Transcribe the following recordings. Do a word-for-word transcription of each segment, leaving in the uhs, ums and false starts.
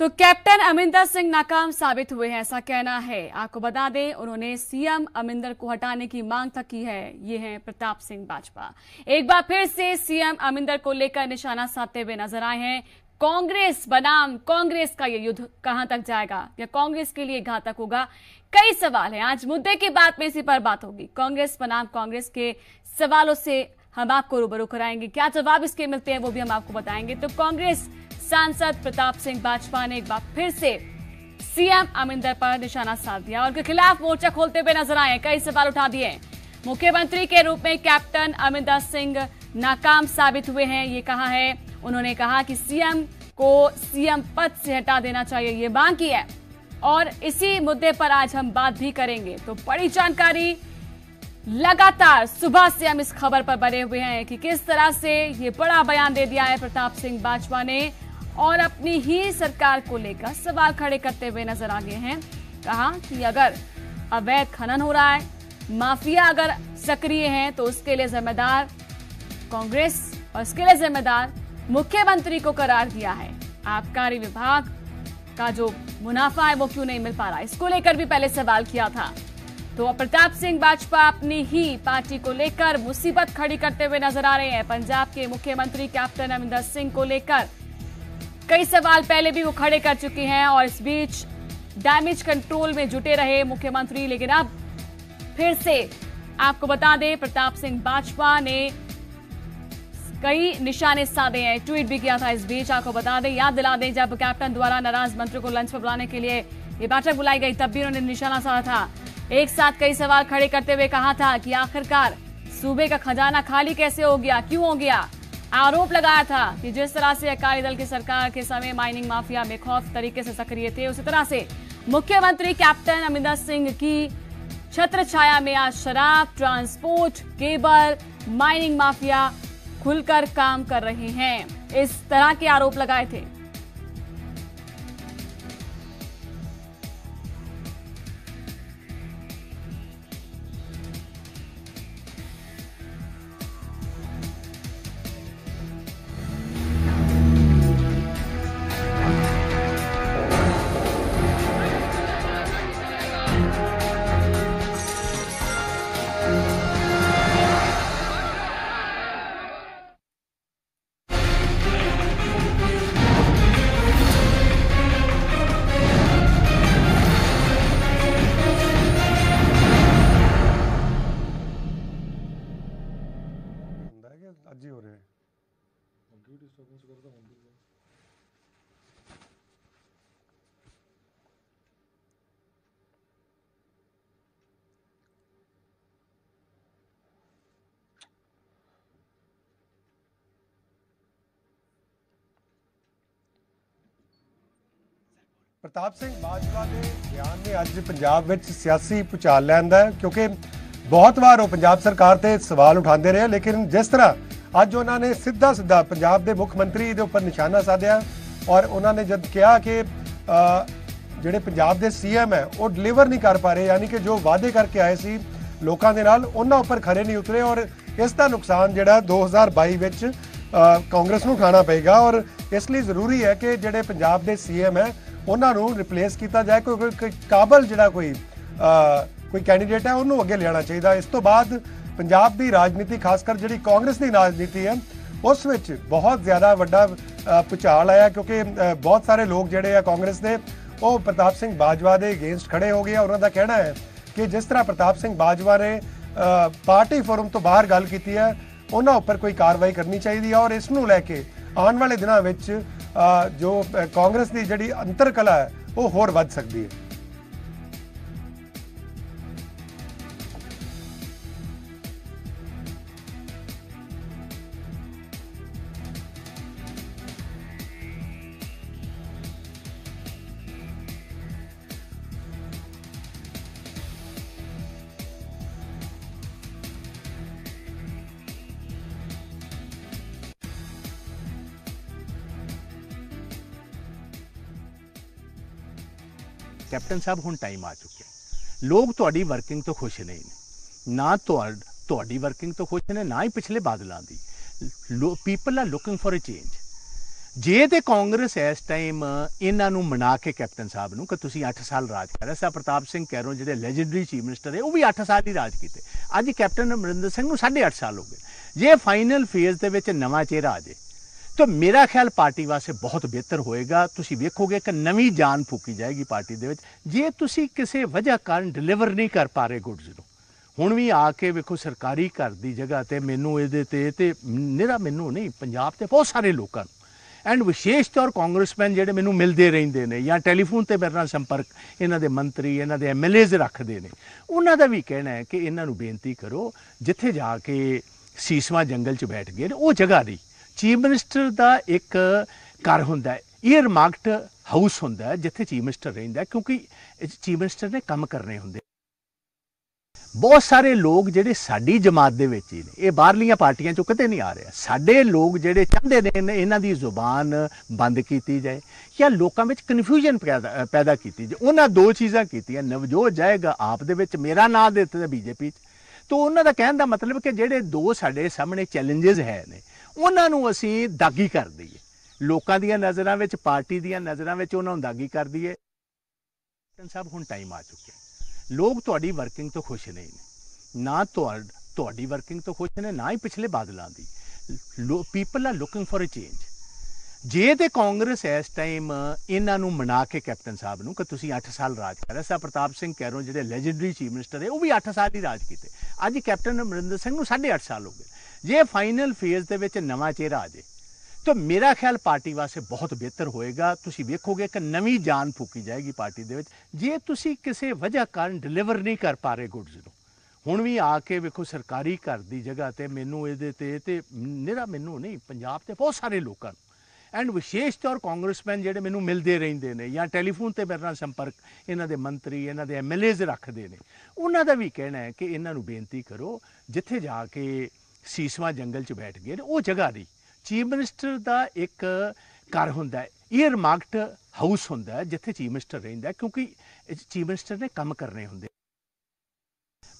तो कैप्टन अमरिंदर सिंह नाकाम साबित हुए हैं, ऐसा कहना है। आपको बता दें, उन्होंने सीएम अमरिंदर को हटाने की मांग तक की है। ये हैं प्रताप सिंह बाजवा, एक बार फिर से सीएम अमरिंदर को लेकर निशाना साधते हुए नजर आए हैं। कांग्रेस बनाम कांग्रेस का ये युद्ध कहां तक जाएगा या कांग्रेस के लिए घातक होगा, कई सवाल हैं। आज मुद्दे की बात में इसी पर बात होगी। कांग्रेस बनाम कांग्रेस के सवालों से हम आपको रूबरू कराएंगे, क्या जवाब इसके मिलते हैं वो भी हम आपको बताएंगे। तो कांग्रेस सांसद प्रताप सिंह बाजवा ने एक बार फिर से सीएम अमरिंदर पर निशाना साध दिया और उनके खिलाफ मोर्चा खोलते हुए नजर आए, कई सवाल उठा दिए। मुख्यमंत्री के रूप में कैप्टन अमरिंदर सिंह नाकाम साबित हुए हैं, ये कहा है। उन्होंने कहा कि सीएम को सीएम पद से हटा देना चाहिए, ये मांग की है। और इसी मुद्दे पर आज हम बात भी करेंगे। तो बड़ी जानकारी, लगातार सुबह से हम इस खबर पर बने हुए हैं कि किस तरह से ये बड़ा बयान दे दिया है प्रताप सिंह बाजवा ने और अपनी ही सरकार को लेकर सवाल खड़े करते हुए नजर आ गए हैं। कहा कि अगर अवैध खनन हो रहा है, माफिया अगर सक्रिय है, तो उसके लिए जिम्मेदार कांग्रेस और उसके लिए जिम्मेदार मुख्यमंत्री को करार दिया है। आबकारी विभाग का जो मुनाफा है वो क्यों नहीं मिल पा रहा, इसको लेकर भी पहले सवाल किया था। तो प्रताप सिंह बाजवा अपनी ही पार्टी को लेकर मुसीबत खड़ी करते हुए नजर आ रहे हैं। पंजाब के मुख्यमंत्री कैप्टन अमरिंदर सिंह को लेकर कई सवाल पहले भी वो खड़े कर चुकी हैं और इस बीच डैमेज कंट्रोल में जुटे रहे मुख्यमंत्री। लेकिन अब फिर से आपको बता दें, प्रताप सिंह बाजवा ने कई निशाने साधे हैं, ट्वीट भी किया था। इस बीच आपको बता दें, याद दिला दें, जब कैप्टन द्वारा नाराज मंत्री को लंच पर बुलाने के लिए ये बैठक बुलाई गई, तब भी उन्होंने निशाना साधा था। एक साथ कई सवाल खड़े करते हुए कहा था कि आखिरकार सूबे का खजाना खाली कैसे हो गया, क्यों हो गया। आरोप लगाया था कि जिस तरह से अकाली दल की सरकार के समय माइनिंग माफिया बेखौफ तरीके से सक्रिय थे, उसी तरह से मुख्यमंत्री कैप्टन अमरिंदर सिंह की छत्र छाया में आज शराब, ट्रांसपोर्ट, केबल, माइनिंग माफिया खुलकर काम कर रहे हैं, इस तरह के आरोप लगाए थे। ਪ੍ਰਤਾਪ ਸਿੰਘ ਬਾਜਵਾ ਦੇ ਬਿਆਨ ਨੇ ਅੱਜ ਪੰਜਾਬ ਵਿੱਚ ਸਿਆਸੀ ਪੁਚਾਲ ਲੈਂਦਾ ਕਿਉਂਕਿ ਬਹੁਤ ਵਾਰ ਉਹ ਪੰਜਾਬ ਸਰਕਾਰ ਤੇ ਸਵਾਲ ਉਠਾਉਂਦੇ ਰਹੇ, ਲੇਕਿਨ ਜਿਸ ਤਰ੍ਹਾਂ ਅੱਜ ਉਹਨਾਂ ਨੇ ਸਿੱਧਾ ਸਿੱਧਾ ਪੰਜਾਬ ਦੇ ਮੁੱਖ ਮੰਤਰੀ ਦੇ ਉੱਪਰ ਨਿਸ਼ਾਨਾ ਸਾਧਿਆ ਔਰ ਉਹਨਾਂ ਨੇ ਜਦ ਕਿਹਾ ਕਿ ਜਿਹੜੇ ਪੰਜਾਬ ਦੇ ਸੀਐਮ ਹੈ ਉਹ ਡਿਲੀਵਰ ਨਹੀਂ ਕਰ ਪਾ ਰਹੇ, ਯਾਨੀ ਕਿ ਜੋ ਵਾਅਦੇ ਕਰਕੇ ਆਏ ਸੀ ਲੋਕਾਂ ਦੇ ਨਾਲ ਉਹਨਾਂ ਉੱਪਰ ਖਰੇ ਨਹੀਂ ਉਤਰੇ ਔਰ ਇਸ ਦਾ ਨੁਕਸਾਨ ਜਿਹੜਾ दो हज़ार बाईस ਵਿੱਚ ਕਾਂਗਰਸ ਨੂੰ ਉਠਾਉਣਾ ਪਏਗਾ ਔਰ ਇਸ ਲਈ ਜ਼ਰੂਰੀ ਹੈ ਕਿ ਜਿਹੜੇ ਪੰਜਾਬ ਦੇ ਸੀਐਮ ਹੈ उन्होंने रिप्लेस किया जाए। कोई कोई काबल जोड़ा कोई आ, कोई कैंडीडेट है उन्होंने अगे लिया चाहिए। इस तो बाद पंजाब की राजनीति खासकर जी कांग्रेस की राजनीति है उस बहुत ज़्यादा वड्डा भुचाल आया क्योंकि बहुत सारे लोग जोड़े आ कांग्रेस के वो प्रताप सिंह बाजवा के अगेंस्ट खड़े हो गए। उन्होंने कहना है कि जिस तरह प्रताप सिंह बाजवा ने आ, पार्टी फोरम तो बाहर गल की है उन्होंने उपर कोई कार्रवाई करनी चाहिए और इसनों लैके आने वाले दिनों में जो कांग्रेस की जिहड़ी अंतरकला है वो होर वध सकती है। कैप्टन साहब हुण टाइम आ चुके, लोग तुहाडी वर्किंग तो खुश नहीं ने, ना तुहाडी वर्किंग तो खुश ने ना ही पिछले बादलों की। People are looking for a change. जे तो कांग्रेस इस टाइम इन्हों मना के कैप्टन साहब न कि तुम अठ साल राज कर रहे। प्रताप सिंह कैरों जो लैजेंडरी चीफ मिनिस्टर है वह भी अठ साल ही राज किए। अज कैप्टन अमरिंदर सिंह साढ़े अठ साल हो गए। जे फाइनल फेज़ के नवा चेहरा आ जाए तो मेरा ख्याल पार्टी वास्ते बहुत बेहतर होएगा। तुसी वेखोगे कि नवी जान फूकी जाएगी पार्टी दे विच। जे तुसी किसी वजह कारण डिलीवर नहीं कर पा रहे गुड्स नूं, हुण भी आके वेखो सरकारी घर की जगह ते मैनू इहदे ते ते निरा मैनू नहीं पंजाब ते बहुत सारे लोकां नूं एंड विशेष तौर कांग्रेसमैन जिहड़े मैनू मिलदे रहिंदे ने या टैलीफोन ते मेरे नाल संपर्क इन्हां दे मंत्री इन्हां दे एम एल एज रखदे ने, उन्हां दा भी कहना है कि इन्हां नूं बेनती करो जिथे जाके सीसवा जंगल च बैठ गए वो जगह नहीं। चीफ मिनिस्टर का एक घर होंदा है, एयर मार्क्ट हाउस होंदा है जिथे चीफ मिनिस्टर रहिंदा है, क्योंकि चीफ मिनिस्टर ने काम करने होंदे। बहुत सारे लोग जिहड़े साडी जमात दे विच ही ने, ये बाहरलियां पार्टियां चों कदे नहीं आ रहे। साडे लोग जिहड़े चाहते ने इन्हां दी जुबान बंद कीती जाए या लोकां विच कन्फ्यूजन पैदा पैदा कीती जाए। उन्हां दो चीज़ां कीतियां, नवजोत जाएगा आप दे विच मेरा नाम दित्ता बीजेपी तो उन्हां दा कहण दा मतलब कि जिहड़े दो साडे सामने चैलेंजेस है ने उन्होंने असी दागी कर दीए, लोगों दी नज़रों में पार्टी दी नज़रों में उन्होंने दागी कर दीए। साहब हुण टाइम आ चुके, लोग तुहाडी वर्किंग तो खुश नहीं ने, ना तुहाडी वर्किंग तो खुश ने ना ही पिछले बादलों की। People are looking for a change. जे तो कांग्रेस इस टाइम इन्हों मना के कैप्टन साहब न कि तुम अठ साल राज कर रहे। प्रताप सिंह कैरों जो लैजेंडरी चीफ मिनिस्टर है वह भी अठ साल ही राज किए। अज कैप्टन अमरिंदर सिंह साढ़े अठ साल हो गए। जे फाइनल फेज़ के नवा चेहरा आ जाए तो मेरा ख्याल पार्टी वास्ते बहुत बेहतर होएगा। तुसी वेखोगे कि नवी जान फूकी जाएगी पार्टी दे विच। जे तुसी किसी वजह कारण डिलीवर नहीं कर पा रहे गुड्स नूं, हुण भी आके वेखो सरकारी घर की जगह ते मैनू इहदे ते ते निरा मैनू नहीं पंजाब ते बहुत सारे लोकां नूं एंड विशेष तौर कांग्रेसमैन जिहड़े मैनू मिलदे रहिंदे ने या टैलीफोन ते मेरे नाल संपर्क इन्हां दे मंत्री इन्हां दे एम एल एज रखदे ने, उन्हां दा भी कहना है कि इन्हां नूं बेनती करो जिथे जाके सीसवा जंगल च बैठ गए वो जगह नहीं। चीफ मिनिस्टर का एक घर होंदा है, एयर मार्क्ट हाउस होंदा है जिथे चीफ मिनिस्टर रहिंदा है, क्योंकि चीफ मिनिस्टर ने काम करने होंदे।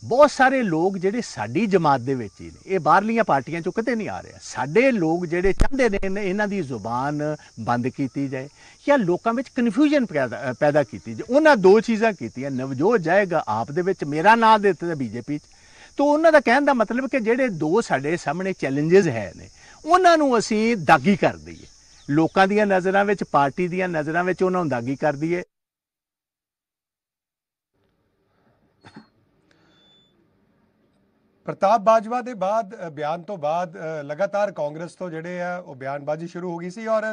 बहुत सारे लोग जिहड़े साडी जमात दे विच ही ने, ये बाहरलियां पार्टियां चों कदे नहीं आ रहे। साडे लोग जिहड़े चाहते ने इन्हां दी जुबान बंद कीती जाए या लोकां विच कन्फ्यूजन पैदा पैदा कीती जाए। उन्हां दो चीज़ां कीतियां, नवजोत जाएगा आप दे विच मेरा नाम दित्ता बीजेपी तो उन्हां दा कहण दा मतलब कि जिहड़े दो साडे सामने चैलेंजेस है ने उन्होंने असी दागी कर दीए, लोगों दी नज़रों में पार्टी दी नज़रों में उन्होंने दागी कर दीए। प्रताप बाजवा के बाद बयान तो बाद लगातार कांग्रेस तो जिहड़े है वह बयानबाजी शुरू हो गई सी और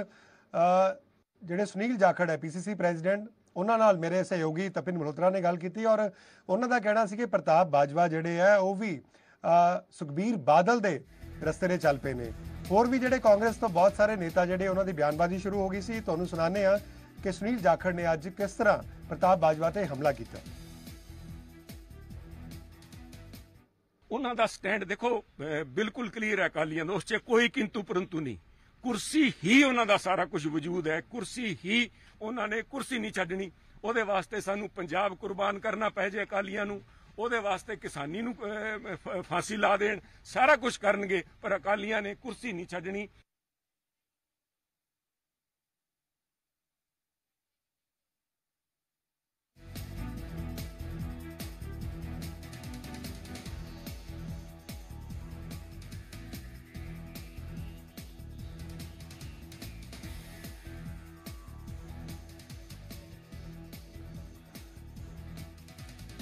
जिहड़े सुनील जाखड़ है पी सी सी प्रेजिडेंट उन्हां नाल मेरे सहयोगी तपिन मल्होत्रा ने गल की और उन्हां दा कहना सी कि प्रताप बाजवा जिहड़े है वह भी सुखबीर बादल दे रस्ते ने चल पे ने। होर भी जिहड़े कांग्रेस तो बहुत सारे नेता जिहड़े उन्हां दी बयानबाजी शुरू हो गई सी। तुहानूं सुणाने आ कि सुनील जाखड़ ने अज किस तरह प्रताप बाजवा ते हमला कीता। उन्हां दा स्टैंड देखो बिल्कुल क्लीयर है, अकालियां दा उस च कोई किंतु परंतु नहीं। कुर्सी ही उन्हां दा सारा कुछ वजूद है, कुर्सी ही उन्हां ने कुर्सी नहीं छड्डनी। उहदे वास्ते सानू पंजाब कुर्बान करना पै जे अकालियां नूं, ਉਹਦੇ ਵਾਸਤੇ किसानी ਨੂੰ फांसी ला देण, सारा कुछ करनगे पर अकालियां ने कुर्सी नहीं छड्डनी।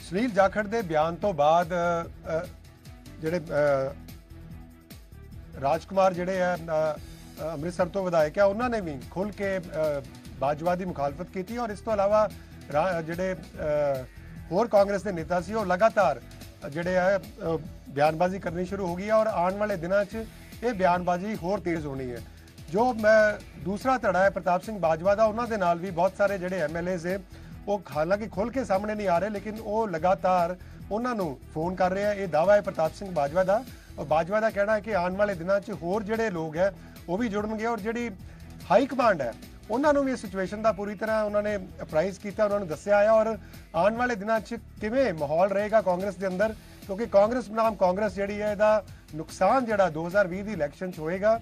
सुनील जाखड़ के बयान तो बाद जिहड़े राजकुमार जिहड़े है अमृतसर तो विधायक है उन्होंने भी खुल के बाजवा की मुखालफत की और इस तो अलावा जिहड़े होर कांग्रेस के नेता सी वो लगातार जिहड़े है बयानबाजी करनी शुरू हो गई है और आने वाले दिनों च ये बयानबाजी होर तेज़ होनी है। जो मैं दूसरा धड़ा है प्रताप सिंह बाजवा का, उन्होंने नाल भी बहुत सारे जिहड़े एम एल एज है वो हालांकि खुल के सामने नहीं आ रहे लेकिन वो लगातार उन्होंने फोन कर रहे हैं। ये दावा है प्रताप सिंह बाजवा का और बाजवा का कहना है कि आने वाले दिनों में होर जोड़े लोग है वो भी जुड़नगे और जी हाई कमांड है उन्होंने भी इस सिचुएशन का पूरी तरह उन्होंने अप्राइज किया, उन्होंने दस्या है और आने वाले दिनों में किवें माहौल रहेगा कांग्रेस के अंदर, क्योंकि कांग्रेस बनाम कांग्रेस जी है नुकसान जोड़ा दो हज़ार बीस की इलैक्शन होएगा।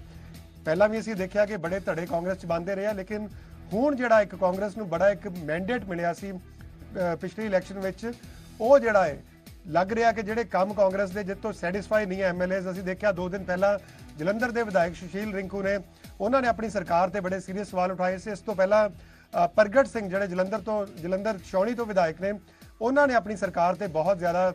ਪਹਿਲਾਂ ਵੀ ਅਸੀਂ ਦੇਖਿਆ ਕਿ ਬੜੇ ਧੜੇ ਕਾਂਗਰਸ ਚ ਬੰਦੇ ਰਹੇ ਆ, ਲੇਕਿਨ ਹੁਣ ਜਿਹੜਾ ਇੱਕ ਕਾਂਗਰਸ ਨੂੰ ਬੜਾ ਇੱਕ ਮੈਂਡੇਟ ਮਿਲਿਆ ਸੀ ਪਿਛਲੀ ਇਲੈਕਸ਼ਨ ਵਿੱਚ, ਉਹ ਜਿਹੜਾ ਹੈ ਲੱਗ ਰਿਹਾ ਕਿ ਜਿਹੜੇ ਕੰਮ ਕਾਂਗਰਸ ਦੇ ਜਿੱਤੋਂ ਸੈਟੀਸਫਾਈ ਨਹੀਂ ਹੈ ਐਮਐਲਏਜ਼। ਅਸੀਂ ਦੇਖਿਆ ਦੋ ਦਿਨ ਪਹਿਲਾਂ ਜਲੰਧਰ ਦੇ ਵਿਧਾਇਕ ਸੁਸ਼ੀਲ ਰਿੰਕੂ ਨੇ ਉਹਨਾਂ ਨੇ ਆਪਣੀ ਸਰਕਾਰ ਤੇ ਬੜੇ ਸੀਰੀਅਸ ਸਵਾਲ ਉਠਾਏ ਸੀ। ਇਸ ਤੋਂ ਪਹਿਲਾਂ ਪ੍ਰਗਟ ਸਿੰਘ ਜਿਹੜੇ ਜਲੰਧਰ ਤੋਂ ਜਲੰਧਰ ਛੌਣੀ ਤੋਂ ਵਿਧਾਇਕ ਨੇ, ਉਹਨਾਂ ਨੇ ਆਪਣੀ ਸਰਕਾਰ ਤੇ ਬਹੁਤ ਜ਼ਿਆਦਾ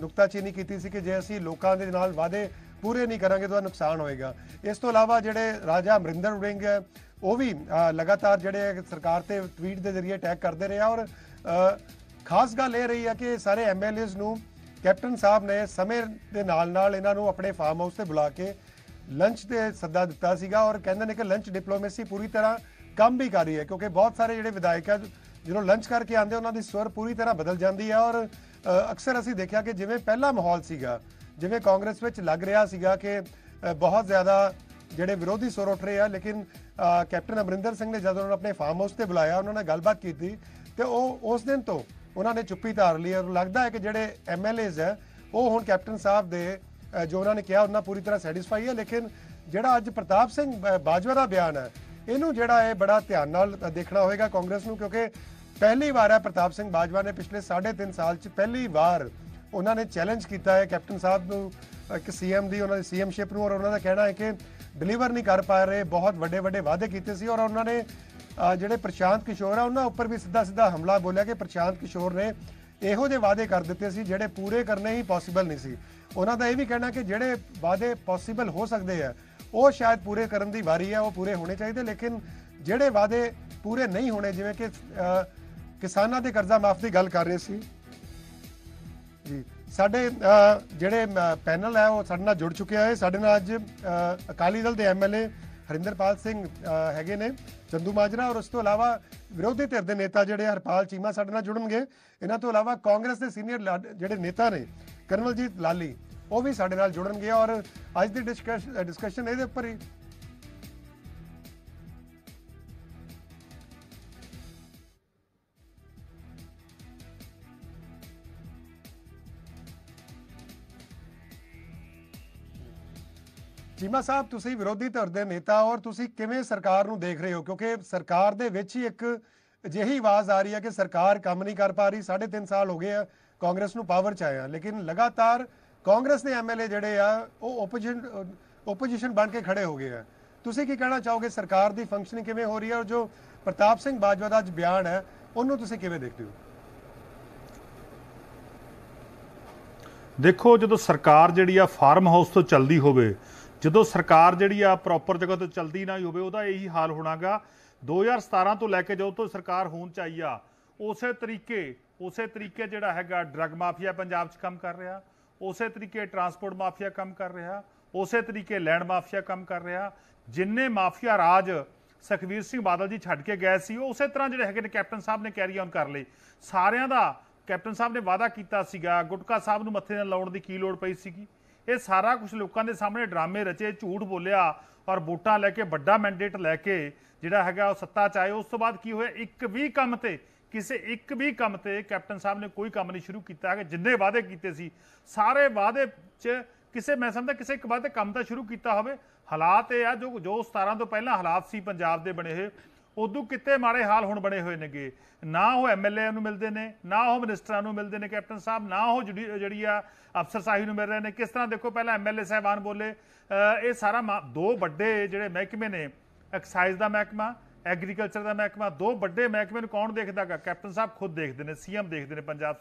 ਨੁਕਤਾਚੀਨੀ ਕੀਤੀ ਸੀ ਕਿ ਜੇ ਅਸੀਂ ਲੋਕਾਂ ਦੇ ਨਾਲ ਵਾਅਦੇ ਪੂਰੇ ਨਹੀਂ ਕਰਾਂਗੇ ਤਾਂ ਨੁਕਸਾਨ ਹੋਏਗਾ। ਇਸ ਤੋਂ ਇਲਾਵਾ ਜਿਹੜੇ ਰਾਜਾ ਅਮਰਿੰਦਰ ਉੜਿੰਗ ਹੈ, ਉਹ ਵੀ ਲਗਾਤਾਰ ਜਿਹੜੇ ਸਰਕਾਰ ਤੇ ਟਵੀਟ ਦੇ ਜ਼ਰੀਏ ਅਟੈਕ ਕਰਦੇ ਰਹੇ। ਔਰ ਖਾਸ ਗੱਲ ਇਹ ਰਹੀ ਹੈ ਕਿ ਸਾਰੇ ਐਮਐਲਏਜ਼ ਨੂੰ ਕੈਪਟਨ ਸਾਹਿਬ ਨੇ ਸਮੇਂ ਦੇ ਨਾਲ ਨਾਲ ਇਹਨਾਂ ਨੂੰ ਆਪਣੇ ਫਾਰਮ ਹਾਊਸ ਤੇ ਬੁਲਾ ਕੇ ਲੰਚ ਤੇ ਸੱਦਾ ਦਿੱਤਾ ਸੀਗਾ ਔਰ ਕਹਿੰਦੇ ਨੇ ਕਿ ਲੰਚ ਡਿਪਲੋਮੇਸੀ ਪੂਰੀ ਤਰ੍ਹਾਂ ਕੰਮ ਵੀ ਕਰ ਰਹੀ ਹੈ, ਕਿਉਂਕਿ ਬਹੁਤ ਸਾਰੇ ਜਿਹੜੇ ਵਿਧਾਇਕ ਆ ਜਦੋਂ ਲੰਚ ਕਰਕੇ ਆਉਂਦੇ ਉਹਨਾਂ ਦੀ ਸਵਰ ਪੂਰੀ ਤਰ੍ਹਾਂ ਬਦਲ ਜਾਂਦੀ ਹੈ। ਔਰ ਅਕਸਰ ਅਸੀਂ ਦੇਖਿਆ ਕਿ ਜਿਵੇਂ ਪਹਿਲਾ ਮਾਹੌਲ ਸੀਗਾ, ਜਿਵੇਂ ਕਾਂਗਰਸ ਵਿੱਚ ਲੱਗ ਰਿਹਾ ਸੀਗਾ ਕਿ ਬਹੁਤ ਜ਼ਿਆਦਾ ਜਿਹੜੇ ਵਿਰੋਧੀ ਸੁਰ ਉੱਠ ਰਹੇ ਆ, ਲੇਕਿਨ ਕੈਪਟਨ ਅਮਰਿੰਦਰ ਸਿੰਘ ਨੇ ਜਦੋਂ ਉਹਨਾਂ ਨੂੰ ਆਪਣੇ ਫਾਰਮ ਹਾਊਸ ਤੇ ਬੁਲਾਇਆ, ਉਹਨਾਂ ਨਾਲ ਗੱਲਬਾਤ ਕੀਤੀ ਤੇ ਉਹ ਉਸ ਦਿਨ ਤੋਂ ਉਹਨਾਂ ਨੇ ਚੁੱਪੀ ਧਾਰ ਲਈ। ਔਰ ਲੱਗਦਾ ਹੈ ਕਿ ਜਿਹੜੇ ਐਮਐਲਏਜ਼ ਹੈ ਉਹ ਹੁਣ ਕੈਪਟਨ ਸਾਹਿਬ ਦੇ ਜੋ ਉਹਨਾਂ ਨੇ ਕਿਹਾ ਉਹਨਾਂ ਪੂਰੀ ਤਰ੍ਹਾਂ ਸੈਟੀਸਫਾਈ ਹੈ। ਲੇਕਿਨ ਜਿਹੜਾ ਅੱਜ ਪ੍ਰਤਾਪ ਸਿੰਘ ਬਾਜਵਾ ਦਾ ਬਿਆਨ ਹੈ, ਇਹਨੂੰ ਜਿਹੜਾ ਇਹ ਬੜਾ ਧਿਆਨ ਨਾਲ ਦੇਖਣਾ ਹੋਏਗਾ ਕਾਂਗਰਸ ਨੂੰ, ਕਿਉਂਕਿ ਪਹਿਲੀ ਵਾਰ ਹੈ ਪ੍ਰਤਾਪ ਸਿੰਘ ਬਾਜਵਾ ਨੇ ਪਿਛਲੇ ਸਾਢੇ ਤਿੰਨ ਸਾਲ 'ਚ ਪਹਿਲੀ ਵਾਰ ਉਹਨਾਂ ਨੇ ਚੈਲੰਜ ਕੀਤਾ ਹੈ ਕੈਪਟਨ ਸਾਹਿਬ ਨੂੰ, ਇੱਕ ਸੀਐਮ ਦੀ ਉਹਨਾਂ ਦੀ ਸੀਐਮਸ਼ਿਪ ਨੂੰ। ਔਰ ਉਹਨਾਂ ਦਾ ਕਹਿਣਾ ਹੈ ਕਿ ਡਿਲੀਵਰ ਨਹੀਂ ਕਰ ਪਾ ਰਹੇ, ਬਹੁਤ ਵੱਡੇ ਵੱਡੇ ਵਾਅਦੇ ਕੀਤੇ ਸੀ। ਔਰ ਉਹਨਾਂ ਨੇ ਜਿਹੜੇ ਪ੍ਰਸ਼ਾਂਤ ਕਿਸ਼ੋਰ ਆ ਉਹਨਾਂ ਉੱਪਰ ਵੀ ਸਿੱਧਾ ਸਿੱਧਾ ਹਮਲਾ ਬੋਲਿਆ ਕਿ ਪ੍ਰਸ਼ਾਂਤ ਕਿਸ਼ੋਰ ਨੇ ਇਹੋ ਜਿਹੇ ਵਾਅਦੇ ਕਰ ਦਿੱਤੇ ਸੀ ਜਿਹੜੇ ਪੂਰੇ ਕਰਨੇ ਹੀ ਪੋਸੀਬਲ ਨਹੀਂ ਸੀ। ਉਹਨਾਂ ਦਾ ਇਹ ਵੀ ਕਹਿਣਾ ਕਿ ਜਿਹੜੇ ਵਾਅਦੇ ਪੋਸੀਬਲ ਹੋ ਸਕਦੇ ਆ ਉਹ ਸ਼ਾਇਦ ਪੂਰੇ ਕਰਨ ਦੀ ਵਾਰੀ ਹੈ, ਉਹ ਪੂਰੇ ਹੋਣੇ ਚਾਹੀਦੇ, ਲੇਕਿਨ ਜਿਹੜੇ ਵਾਅਦੇ ਪੂਰੇ ਨਹੀਂ ਹੋਣੇ, ਜਿਵੇਂ ਕਿ ਕਿਸਾਨਾਂ ਦੇ ਕਰਜ਼ਾ ਮਾਫ ਦੀ ਗੱਲ ਕਰ ਰਹੇ ਸੀ ਜੀ। ਸਾਡੇ ਜਿਹੜੇ ਪੈਨਲ ਹੈ ਉਹ ਸਾਡੇ ਨਾਲ ਜੁੜ ਚੁੱਕਿਆ ਹੈ। ਸਾਡੇ ਨਾਲ ਅੱਜ ਅਕਾਲੀ ਦਲ ਦੇ ਐਮਐਲਏ ਹਰਿੰਦਰਪਾਲ ਸਿੰਘ ਹੈਗੇ ਨੇ ਚੰਦੂ ਮਾਜਰਾ, ਔਰ ਉਸ ਤੋਂ ਇਲਾਵਾ ਵਿਰੋਧੀ ਧਿਰ ਦੇ ਨੇਤਾ ਜਿਹੜੇ ਹਰਪਾਲ ਚੀਮਾ ਸਾਡੇ ਨਾਲ ਜੁੜਨਗੇ। ਇਹਨਾਂ ਤੋਂ ਇਲਾਵਾ ਕਾਂਗਰਸ ਦੇ ਸੀਨੀਅਰ ਜਿਹੜੇ ਨੇਤਾ ਨੇ ਕਰਨਲਜੀਤ ਲਾਲੀ, ਉਹ ਵੀ ਸਾਡੇ ਨਾਲ ਜੁੜਨਗੇ। ਔਰ ਅੱਜ ਦੀ ਡਿਸਕਸ਼ਨ ਡਿਸਕਸ਼ਨ ਇਹਦੇ ਉੱਪਰ ਹੀ ਚੀਮਾ ਸਾਹਿਬ, ਤੁਸੀਂ ਵਿਰੋਧੀ ਧਿਰ ਦੇ ਨੇਤਾ ਔਰ ਤੁਸੀਂ ਕਿਵੇਂ ਸਰਕਾਰ ਨੂੰ ਦੇਖ ਰਹੇ ਹੋ, ਕਿਉਂਕਿ ਸਰਕਾਰ ਦੇ ਵਿੱਚ ਹੀ ਇੱਕ ਅਜਿਹੀ ਆਵਾਜ਼ ਆ ਰਹੀ ਹੈ ਕਿ ਸਰਕਾਰ ਕੰਮ ਨਹੀਂ ਕਰ ਪਾ ਰਹੀ। ਸਾਢੇ ਤਿੰਨ ਸਾਲ ਹੋ ਗਏ ਆ ਕਾਂਗਰਸ ਨੂੰ ਪਾਵਰ 'ਚ ਆਇਆ, ਲੇਕਿਨ ਲਗਾਤਾਰ ਕਾਂਗਰਸ ਦੇ ਐਮਐਲਏ ਜਿਹੜੇ ਆ ਉਹ ਓਪੋਜੀਸ਼ਨ ਓਪੋਜੀਸ਼ਨ ਬਣ ਕੇ ਖੜੇ ਹੋ ਗਏ ਆ। ਤੁਸੀਂ ਕੀ ਕਹਿਣਾ ਚਾਹੋਗੇ, ਸਰਕਾਰ ਦੀ ਫੰਕਸ਼ਨਿੰਗ ਕਿਵੇਂ ਹੋ ਰਹੀ ਹੈ ਔਰ ਜੋ ਪ੍ਰਤਾਪ ਸਿੰਘ ਬਾਜਵਾ ਦਾ ਅੱਜ ਬਿਆਨ ਹੈ ਉਹਨੂੰ ਤੁਸੀਂ ਕਿਵੇਂ ਦੇਖਦੇ ਹੋ? ਦੇਖੋ, ਜਦੋਂ ਸਰਕਾਰ ਜਿਹੜੀ ਆ ਫਾਰਮ ਹਾਊਸ ਤੋਂ ਚੱਲਦੀ ਹੋਵੇ, ਜਦੋਂ ਸਰਕਾਰ ਜਿਹੜੀ ਆ ਪ੍ਰੋਪਰ ਜਗ੍ਹਾ ਤੋਂ ਚੱਲਦੀ ਨਾ ਹੋਵੇ, ਉਹਦਾ ਇਹੀ ਹਾਲ ਹੋਣਾਗਾ। ਦੋ ਹਜ਼ਾਰ ਸਤਾਰਾਂ ਤੋਂ ਲੈ ਕੇ ਜਦੋਂ ਤੋਂ ਸਰਕਾਰ ਹੋਣ ਚ ਆਈ ਆ, ਉਸੇ ਤਰੀਕੇ ਉਸੇ ਤਰੀਕੇ ਜਿਹੜਾ ਹੈਗਾ ਡਰੱਗ ਮਾਫੀਆ ਪੰਜਾਬ 'ਚ ਕੰਮ ਕਰ ਰਿਹਾ, ਉਸੇ ਤਰੀਕੇ ਟਰਾਂਸਪੋਰਟ ਮਾਫੀਆ ਕੰਮ ਕਰ ਰਿਹਾ, ਉਸੇ ਤਰੀਕੇ ਲੈਂਡ ਮਾਫੀਆ ਕੰਮ ਕਰ ਰਿਹਾ। ਜਿੰਨੇ ਮਾਫੀਆ ਰਾਜ ਸੁਖਬੀਰ ਸਿੰਘ ਬਾਦਲ ਜੀ ਛੱਡ ਕੇ ਗਏ ਸੀ, ਉਹ ਉਸੇ ਤਰ੍ਹਾਂ ਜਿਹੜੇ ਹੈਗੇ ਨੇ ਕੈਪਟਨ ਸਾਹਿਬ ਨੇ ਕੈਰੀ ਔਨ ਕਰ ਲਈ। ਸਾਰਿਆਂ ਦਾ ਕੈਪਟਨ ਸਾਹਿਬ ਨੇ ਵਾਅਦਾ ਕੀਤਾ ਸੀਗਾ, ਗੁਟਕਾ ਸਾਹਿਬ ਨੂੰ ਮੱਥੇ ਨਾਲ ਲਾਉਣ ਦੀ ਕੀ ਲੋੜ ਪਈ ਸੀਗੀ? ਇਹ ਸਾਰਾ ਕੁਝ ਲੋਕਾਂ ਦੇ ਸਾਹਮਣੇ ਡਰਾਮੇ ਰਚੇ, ਝੂਠ ਬੋਲਿਆ ਔਰ ਵੋਟਾਂ ਲੈ ਕੇ ਵੱਡਾ ਮੈਂਡੇਟ ਲੈ ਕੇ ਜਿਹੜਾ ਹੈਗਾ ਉਹ ਸੱਤਾ 'ਚ ਆਏ। ਉਸ ਤੋਂ ਬਾਅਦ ਕੀ ਹੋਇਆ? ਇੱਕ ਵੀ ਕੰਮ ਤੇ ਕਿਸੇ ਇੱਕ ਵੀ ਕੰਮ ਤੇ ਕੈਪਟਨ ਸਾਹਿਬ ਨੇ ਕੋਈ ਕੰਮ ਨਹੀਂ ਸ਼ੁਰੂ ਕੀਤਾ ਹੈਗਾ। ਜਿੰਨੇ ਵਾਅਦੇ ਕੀਤੇ ਸੀ, ਸਾਰੇ ਵਾਅਦੇ 'ਚ ਕਿਸੇ ਮੈਂ ਸਮਝਦਾ ਕਿਸੇ ਇੱਕ ਵਾਅਦੇ ਕੰਮ ਤਾਂ ਸ਼ੁਰੂ ਕੀਤਾ ਹੋਵੇ। ਹਾਲਾਤ ਇਹ ਆ ਜੋ ਜੋ ਸਤਾਰਾਂ ਤੋਂ ਪਹਿਲਾਂ ਹਾਲਾਤ ਸੀ ਪੰਜਾਬ ਦੇ ਬਣੇ ਹੋਏ, ਉਦੋਂ ਕਿਤੇ ਮਾੜੇ ਹਾਲ ਹੁਣ ਬਣੇ ਹੋਏ ਨੇਗੇ। ਨਾ ਉਹ ਐਮਐਲਏ ਨੂੰ ਮਿਲਦੇ ਨੇ, ਨਾ ਉਹ ਮਿਨਿਸਟਰਾਂ ਨੂੰ ਮਿਲਦੇ ਨੇ ਕੈਪਟਨ ਸਾਹਿਬ, ਨਾ ਉਹ ਜਿਹੜੀ ਆ ਅਫਸਰ ਸਾਹਿਬ ਨੂੰ ਮਿਲ ਰਹੇ ਨੇ। ਕਿਸ ਤਰ੍ਹਾਂ ਦੇਖੋ, ਪਹਿਲਾਂ ਐਮਐਲਏ ਸਾਹਿਬਾਨ ਬੋਲੇ, ਇਹ ਸਾਰਾ ਦੋ ਵੱਡੇ ਜਿਹੜੇ ਮਹਿਕਮੇ ਨੇ, ਐਕਸਾਈਜ਼ ਦਾ ਮਹਿਕਮਾ, ਐਗਰੀਕਲਚਰ ਦਾ ਮਹਿਕਮਾ, ਦੋ ਵੱਡੇ ਮਹਿਕਮੇ ਨੂੰ ਕੌਣ ਦੇਖਦਾ ਗਾ? ਕੈਪਟਨ ਸਾਹਿਬ ਖੁਦ ਦੇਖਦੇ ਨੇ, ਸੀਐਮ ਦੇਖਦੇ ਨੇ ਪੰਜਾਬ।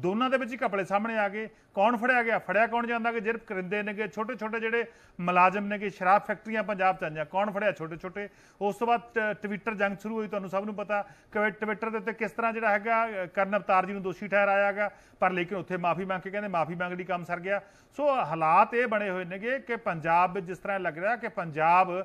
ਦੋਨਾਂ ਦੇ ਵਿੱਚ ਹੀ ਘਪਲੇ ਸਾਹਮਣੇ ਆ ਗਏ। ਕੌਣ ਫੜਿਆ ਗਿਆ? ਫੜਿਆ ਕੌਣ ਜਾਂਦਾ ਕਿ ਜਿਹੜੇ ਕਰਿੰਦੇ ਨੇਗੇ, ਛੋਟੇ ਛੋਟੇ ਜਿਹੜੇ ਮੁਲਾਜ਼ਮ ਨੇਗੇ। ਸ਼ਰਾਬ ਫੈਕਟਰੀਆਂ ਪੰਜਾਬ 'ਚ ਆਈਆਂ, ਕੌਣ ਫੜਿਆ? ਛੋਟੇ ਛੋਟੇ। ਉਸ ਤੋਂ ਬਾਅਦ ਟਵਿੱਟਰ ਜੰਗ ਸ਼ੁਰੂ ਹੋਈ, ਤੁਹਾਨੂੰ ਸਭ ਨੂੰ ਪਤਾ ਕਿ ਟਵਿੱਟਰ ਦੇ ਉੱਤੇ ਕਿਸ ਤਰ੍ਹਾਂ ਜਿਹੜਾ ਹੈਗਾ ਕਰਨ ਅਵਤਾਰ ਜੀ ਨੂੰ ਦੋਸ਼ੀ ਠਹਿਰਾਇਆ ਗਿਆ, ਪਰ ਲੇਕਿਨ ਉੱਥੇ ਮਾਫੀ ਮੰਗ ਕੇ ਕਹਿੰਦੇ ਮਾਫੀ ਮੰਗ ਲਈ, ਕੰਮ ਸਰ ਗਿਆ। ਸੋ ਹਾਲਾਤ ਇਹ ਬਣੇ ਹੋਏ ਨੇਗੇ ਕਿ ਪੰਜਾਬ ਵਿੱਚ ਜਿਸ ਤਰ੍ਹਾਂ ਲੱਗ ਰਿਹਾ ਕਿ ਪੰਜਾਬ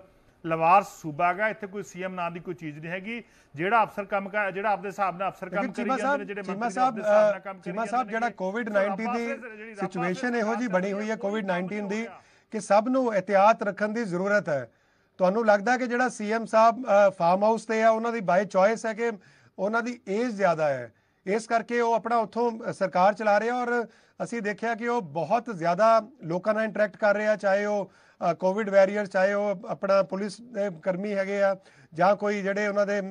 ਲਵਾਰਸ ਸੂਬਾ ਗਾ, ਇੱਥੇ ਕੋਈ ਸੀਐਮ ਨਾਂ ਦੀ ਕੋਈ ਚੀਜ਼ ਨਹੀਂ ਹੈਗੀ। ਜਿਹੜਾ ਅਫਸਰ ਕੰਮ ਕਰ ਜਿਹੜਾ ਆਪਦੇ ਹਿਸਾਬ ਨਾਲ ਅਫਸਰ ਕੰਮ ਕਰੀ ਜਾਂਦੇ ਨੇ, ਜਿਹੜੇ ਮੰਤਰੀ ਸਾਹਿਬ ਕੰਮ ਕਰੀ ਜਾਂਦੇ ਨੇ, ਜਿਹੜਾ ਕੋਵਿਡ ਉੱਨੀ ਦੀ ਸਿਚੁਏਸ਼ਨ ਇਹੋ ਜੀ ਬਣੀ ਹੋਈ ਹੈ ਕੋਵਿਡ ਉੱਨੀ ਦੀ ਕਿ ਸਭ ਨੂੰ ਇਤਿਆਤ ਰੱਖਣ ਦੀ ਜ਼ਰੂਰਤ ਹੈ। ਤੁਹਾਨੂੰ ਲੱਗਦਾ ਕਿ ਜਿਹੜਾ ਸੀਐਮ ਸਾਹਿਬ ਫਾਰਮ ਹਾਊਸ ਤੇ ਆ, ਉਹਨਾਂ ਦੀ ਬਾਈ ਚੋਇਸ ਹੈ ਕਿ ਉਹਨਾਂ ਦੀ ਏਜ ਜ਼ਿਆਦਾ ਹੈ, ਇਸ ਕਰਕੇ ਉਹ ਆਪਣਾ ਉੱਥੋਂ ਸਰਕਾਰ ਚਲਾ ਰਹੇ। ਔਰ ਅਸੀਂ ਦੇਖਿਆ ਕਿ ਉਹ ਬਹੁਤ ਜ਼ਿਆਦਾ ਲੋਕਾਂ ਨਾਲ ਇੰਟਰੈਕਟ ਕਰ ਰਹੇ ਆ, ਚਾਹੇ ਉਹ कोविड वैरियर चाहे वह अपना पुलिस कर्मी है या कोई जोड़े उन्होंने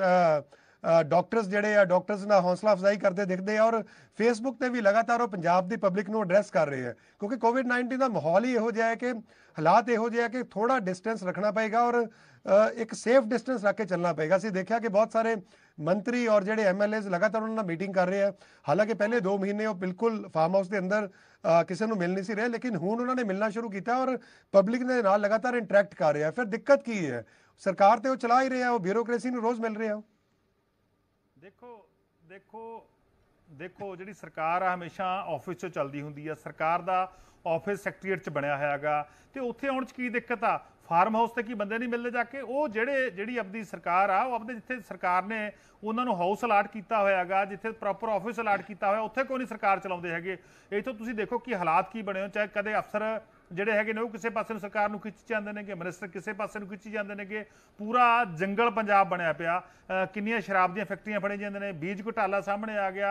डॉक्टरस जोड़े आ डॉक्टरस का हौसला अफजाई करते दिखते हैं और फेसबुक पर भी लगातार वह पंजाब की पब्लिक को एड्रैस कर रहे हैं क्योंकि कोविड नाइनटीन का माहौल ही यहो जिहा है कि हालात यहो जिहा है कि थोड़ा डिस्टेंस रखना पेगा और एक सेफ डिस्टेंस रख के चलना पेगा। असीं देखा कि बहुत सारे मंत्री और जोड़े एम एल एज लगातार उन्होंने मीटिंग कर रहे हैं, हालांकि पहले दो महीने वो बिल्कुल फार्म हाउस के अंदर किसी को मिल नहीं सी रहे, लेकिन हुण उन्होंने मिलना शुरू किया और पब्लिक ने नाल लगातार इंटरैक्ट कर रहा है। फिर दिक्कत की है, सरकार तो वो चला ही रहे हैं, वो ब्यूरोक्रेसी नूं रोज़ मिल रहे हैं। देखो देखो देखो जिहड़ी सरकार आ हमेशा ऑफिस चो चलती हुंदी आ, सरकार दा ऑफिस सैक्ट्रीएट च बनिया होयागा ते उत्थे आउण च की दिक्कत आ? फार्म हाउस ते की बंदे नहीं मिलते जाके? वो जिहड़े जिहड़ी अपनी सरकार आ अपने जिथे सरकार ने उन्होंने हाउस अलाट किया होयागा, जिथे प्रॉपर ऑफिस अलाट किया होया उत्थे कोई नहीं सरकार चलाउंदे हैगे। इथों तुसीं देखो कि हालात की बने हो, चाहे कदे अफसर ਜਿਹੜੇ ਹੈਗੇ ਨੇ ਉਹ ਕਿਸੇ ਪਾਸੇ ਨੂੰ ਸਰਕਾਰ ਨੂੰ ਖਿੱਚੀ ਜਾਂਦੇ ਨੇਗੇ, ਮਿਨਿਸਟਰ ਕਿਸੇ ਪਾਸੇ ਨੂੰ ਖਿੱਚੀ ਜਾਂਦੇ ਨੇਗੇ, ਪੂਰਾ ਜੰਗਲ ਪੰਜਾਬ ਬਣਿਆ ਪਿਆ। ਕਿੰਨੀਆਂ ਸ਼ਰਾਬ ਦੀਆਂ ਫੈਕਟਰੀਆਂ ਫੜੇ ਜਾਂਦੇ ਨੇ, ਬੀਜ ਘੁਟਾਲਾ ਸਾਹਮਣੇ ਆ ਗਿਆ,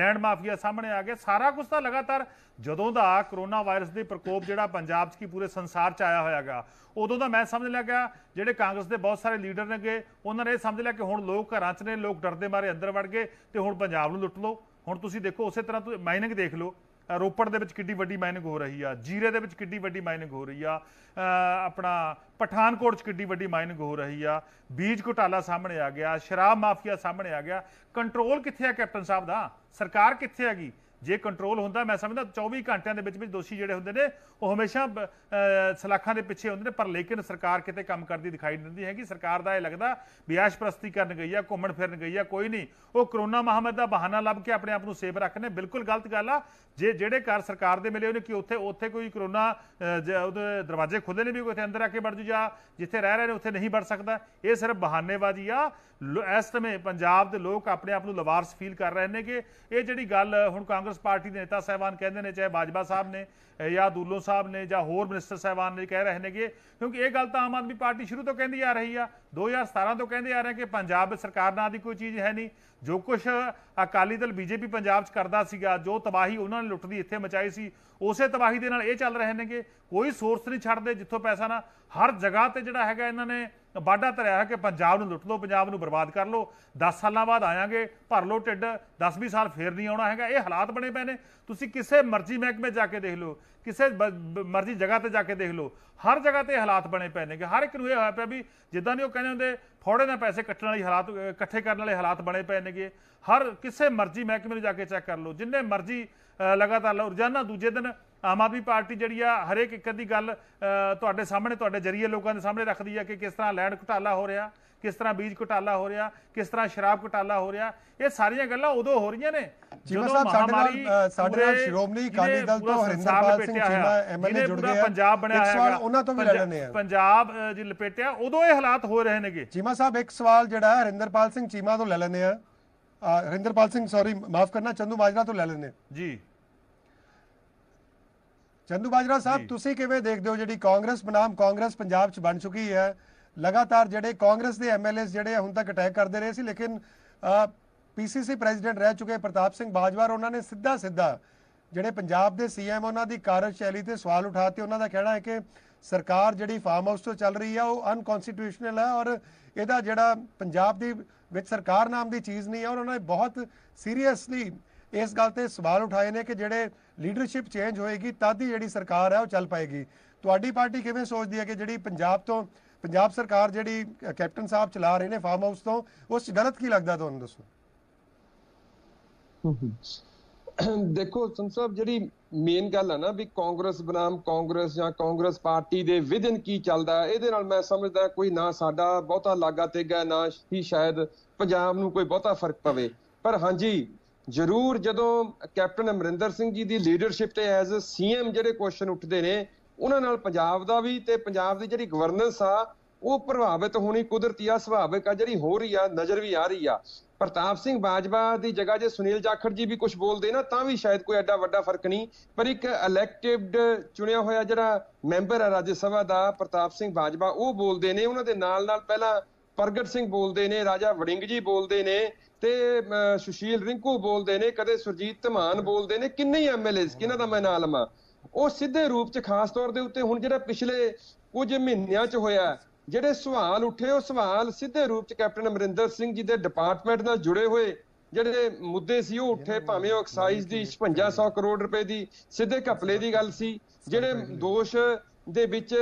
ਲੈਂਡ ਮਾਫੀਆ ਸਾਹਮਣੇ ਆ ਗਿਆ, ਸਾਰਾ ਕੁਝ ਤਾਂ ਲਗਾਤਾਰ ਜਦੋਂ ਦਾ ਕਰੋਨਾ ਵਾਇਰਸ ਦੇ ਪ੍ਰਕੋਪ ਜਿਹੜਾ ਪੰਜਾਬ 'ਚ ਕੀ ਪੂਰੇ ਸੰਸਾਰ 'ਚ ਆਇਆ ਹੋਇਆ ਗਾ ਉਦੋਂ ਦਾ ਮੈਂ ਸਮਝ ਲਿਆ ਗਿਆ ਜਿਹੜੇ ਕਾਂਗਰਸ ਦੇ ਬਹੁਤ ਸਾਰੇ ਲੀਡਰ ਨੇਗੇ ਉਹਨਾਂ ਨੇ ਇਹ ਸਮਝ ਲਿਆ ਕਿ ਹੁਣ ਲੋਕ ਘਰਾਂ 'ਚ ਨੇ, ਲੋਕ ਡਰਦੇ ਮਾਰੇ ਅੰਦਰ ਵੜ ਗਏ ਤੇ ਹੁਣ ਪੰਜਾਬ ਨੂੰ ਲੁੱਟ ਲਓ। ਹੁਣ ਤੁਸੀਂ ਦੇਖੋ ਉਸੇ ਤਰ੍ਹਾਂ ਤੁਸੀਂ ਮਾਈਨਿੰਗ ਦੇਖ ਲਓ, ਰੋਪੜ ਦੇ ਵਿੱਚ ਕਿੱਡੀ ਵੱਡੀ ਮਾਈਨਿੰਗ ਹੋ ਰਹੀ ਆ, ਜੀਰੇ ਦੇ ਵਿੱਚ ਕਿੱਡੀ ਵੱਡੀ ਮਾਈਨਿੰਗ ਹੋ ਰਹੀ ਆ, ਆਪਣਾ ਪਠਾਨਕੋਟ 'ਚ ਕਿੱਡੀ ਵੱਡੀ ਮਾਈਨਿੰਗ ਹੋ ਰਹੀ ਆ, ਬੀਜ ਘੁਟਾਲਾ ਸਾਹਮਣੇ ਆ ਗਿਆ, ਸ਼ਰਾਬ ਮਾਫੀਆ ਸਾਹਮਣੇ ਆ ਗਿਆ। ਕੰਟਰੋਲ ਕਿੱਥੇ ਆ ਕੈਪਟਨ ਸਾਹਿਬ ਦਾ? ਸਰਕਾਰ ਕਿੱਥੇ ਹੈਗੀ? ਜੇ ਕੰਟਰੋਲ ਹੁੰਦਾ ਮੈਂ ਸਮਝਦਾ चौबीस ਘੰਟਿਆਂ ਦੇ ਵਿੱਚ ਵਿੱਚ ਦੋਸ਼ੀ ਜਿਹੜੇ ਹੁੰਦੇ ਨੇ ਉਹ ਹਮੇਸ਼ਾ ਸਲਾਖਾਂ ਦੇ ਪਿੱਛੇ ਹੁੰਦੇ ਨੇ, ਪਰ ਲੇਕਿਨ ਸਰਕਾਰ ਕਿਤੇ ਕੰਮ ਕਰਦੀ ਦਿਖਾਈ ਨਹੀਂ ਦਿੰਦੀ ਹੈਗੀ। ਸਰਕਾਰ ਦਾ ਇਹ ਲੱਗਦਾ ਵਿਆਸ਼ ਪ੍ਰਸਤੀ ਕਰਨ ਗਈ ਆ, ਘੁੰਮਣ ਫਿਰਨ ਗਈ ਆ, ਕੋਈ ਨਹੀਂ ਉਹ ਕਰੋਨਾ ਮਹਾਮਾਰੀ ਦਾ ਬਹਾਨਾ ਲੱਭ ਕੇ ਆਪਣੇ ਆਪ ਨੂੰ ਸੇਫ ਰੱਖਣੇ। ਬਿਲਕੁਲ ਗਲਤ ਗੱਲ ਆ। ਜੇ ਜਿਹੜੇ ਘਰ ਸਰਕਾਰ ਦੇ ਮਿਲੇ ਉਹਨੇ ਕਿ ਉੱਥੇ ਉੱਥੇ ਕੋਈ ਕਰੋਨਾ ਉਹਦੇ ਦਰਵਾਜ਼ੇ ਖੁੱਲ੍ਹੇ ਨੇ ਵੀ ਕੋਈ ਉੱਥੇ ਅੰਦਰ ਆ ਕੇ ਵੜ ਜੂ ਜਾਂ ਜਿੱਥੇ ਰਹਿ ਰਹੇ ਨੇ ਉੱਥੇ ਨਹੀਂ ਵੜ ਸਕਦਾ, ਇਹ ਸਿਰਫ ਬਹਾਨੇਬਾਜ਼ੀ ਆ। ਇਸ ਸਮੇਂ ਪੰਜਾਬ ਦੇ ਲੋਕ ਆਪਣੇ ਆਪ ਨੂੰ ਲਵਾਰਸ ਫੀਲ ਕਰ ਰਹੇ ਨੇ ਕਿ ਇਹ ਜਿਹੜੀ ਗੱਲ ਹੁਣ ਕਾਂਗਰਸ ਪਾਰਟੀ ਦੇ नेता साहबान कहते हैं, चाहे बाजवा साहब ने या दूल्लो साहब ने या होर मिनिस्टर साहबान ने कह रहे हैं कि क्योंकि ये गल तो आम आदमी पार्टी शुरू तो कहती आ रही है, दो हज़ार सतारह तो कहते आ रहे हैं कि पंजाब सरकार ना दी कोई चीज़ है नहीं, जो कुछ अकाली दल बीजेपी पंजाब च करदा सीगा, जो तबाही उन्होंने लुट दी इत्थे मचाई सी उसे तबाही दे नाल ये चल रहे हैं कि कोई सोर्स नहीं छड्डदे जिथों पैसा ना हर जगह ते जिहड़ा हैगा इन्हां ने वाढा धरिया है कि पंजाब नूं लुट लो, पंजाब नूं बर्बाद कर लो, दस साल बाद आएंगे भर लो ढिड, दस भी साल फिर नहीं आना है। ये हालात बने पे ने, तुसीं किसी मर्जी महकमे जाके देख लो, किसी मर्जी जगह पर जाके देख लो, हर जगह पर हालात बने पे ने कि हर एक ये होया पे भी जिदा नहीं कहते होंगे थोड़े ना पैसे कट्टण वाली हालात इकट्ठे करने वाले हालात बने पे ने कि हर किसी मर्जी महकमे में जाके चैक कर लो, जिन्हें मर्जी लगातार लो। रोजाना दूजे दिन आम आदमी पार्टी जी हरेक एक अद्धी गल तुहाडे सामने तुहाडे जरिए लोगों के सामने रखती है कि किस तरह लैंड घोटाला हो रहा, किस तरह बीज घोटाला हो रहा, किस तरह शराब घोटाला हो रहा, ये सारियां गल्लां उदों हो रही ने ਜਦੋਂ ਮਹਾਮਾਰੀ ਸਾਡੇ ਨਾਲ ਸ਼੍ਰੋਮਣੀ ਅਕਾਲੀ ਦਲ ਤੋਂ ਹਰਿੰਦਰਪਾਲ ਸਿੰਘ ਚੀਮਾ ਐਮਐਲਏ ਜੁੜ ਗਏ, ਪੰਜਾਬ ਬਣਿਆ ਹੈ, ਉਹਨਾਂ ਤੋਂ ਵੀ ਲੜਨੇ ਆ, ਪੰਜਾਬ ਜੀ ਲਪੇਟਿਆ, ਉਦੋਂ ਇਹ ਹਾਲਾਤ ਹੋ ਰਹੇ ਨੇਗੇ। ਚੀਮਾ ਸਾਹਿਬ ਇੱਕ ਸਵਾਲ ਜਿਹੜਾ ਹਰਿੰਦਰਪਾਲ ਸਿੰਘ ਚੀਮਾ ਤੋਂ ਲੈ ਲੈਂਦੇ ਆ, ਹਰਿੰਦਰਪਾਲ ਸਿੰਘ ਸੌਰੀ ਮਾਫ ਕਰਨਾ ਚੰਦੂ ਬਾਜਵਾ ਤੋਂ ਲੈ ਲੈਂਦੇ ਜੀ। ਚੰਦੂ ਬਾਜਵਾ ਸਾਹਿਬ ਤੁਸੀਂ ਕਿਵੇਂ ਦੇਖਦੇ ਹੋ ਜਿਹੜੀ ਕਾਂਗਰਸ ਬਨਾਮ ਕਾਂਗਰਸ ਪੰਜਾਬ 'ਚ ਬਣ ਚੁੱਕੀ ਹੈ? ਲਗਾਤਾਰ ਜਿਹੜੇ ਕਾਂਗਰਸ ਦੇ ਐਮਐਲਏ ਜਿਹੜੇ ਹੁਣ ਤੱਕ ਅਟੈਕ ਕਰਦੇ ਰਹੇ ਸੀ, ਲੇਕਿਨ पीसीसी प्रेसिडेंट रह चुके प्रताप सिंह बाजवा उन्होंने सीधा सीधा जोड़े पंजाब के सी एम उन्होंने कार्यशैली से सवाल उठाते। उन्होंने कहना है कि सरकार जी फार्म हाउस तो चल रही है वो अनकॉन्स्टिट्यूशनल है और यदा जोड़ा पंजाब की विच सरकार नाम की चीज़ नहीं है। और उन्होंने बहुत सीरीयसली इस गल ते सवाल उठाए हैं कि जोड़े लीडरशिप चेंज होएगी तद ही जी सरकार है वो चल पाएगी। तुहाडी पार्टी किवें सोचती है कि जी पंजाब तो पंजाब सरकार जी कैप्टन साहब चला रहे हैं फार्म हाउस तो उस गलत की लगता? तुहानू दसो। देखो संत साहब जी मेन गल है ना भी कांग्रेस बनाम कांग्रेस या कांग्रेस पार्टी दे विजन की चलता है, ये मैं समझदा कोई ना साडा बहुता लागा तेगा ना ही शायद पंजाब नूं कोई बहुता फर्क पवे। पर हाँ जी जरूर जदों कैप्टन अमरिंदर सिंह जी की लीडरशिप ते एज ए सी एम जो क्वेश्चन उठते हैं उन्हां नाल पंजाब दा भी ते पंजाब दी जिहड़ी गवर्नेंस आ वो प्रभावित होनी कुदरती आ, सुभाविक आ, जिहड़ी हो रही आ, नज़र भी आ रही आ। प्रताप सिंह बाजवा की जगह जो सुनील जाखड़ जी भी कुछ बोलते ना तो भी शायद कोई एडा वड्डा फर्क नहीं, पर एक इलैक्टिड चुनिया होया जिहड़ा मैंबर है राज्य सभा का प्रताप सिंह बाजवा वो बोलते हैं, उन्होंने नाल नाल पहला प्रगट सिंह बोलते हैं, राजा वड़िंग जी बोलते हैं, ते सुशील रिंकू बोलते हैं, कदे सुरजीत धमान बोलते हैं, किन्ने ही एम एल एज इन्हां दा मैं नाम लवां। ਉਹ ਸਿੱਧੇ ਰੂਪ ਚ ਖਾਸ ਤੌਰ ਦੇ ਉੱਤੇ ਹੁਣ ਜਿਹੜਾ ਪਿਛਲੇ कुछ महीनों च होया जिहड़े सवाल उठे उह सवाल सीधे रूप च कैप्टन अमरिंदर सिंह जी दे डिपार्टमेंट नाल जुड़े हुए जिहड़े मुद्दे सी उह उठे, भावें उह एक्साइज दी पचपन सौ करोड़ रुपए दी सीधे घपले दी गल सी, जिहड़े दोष दे विच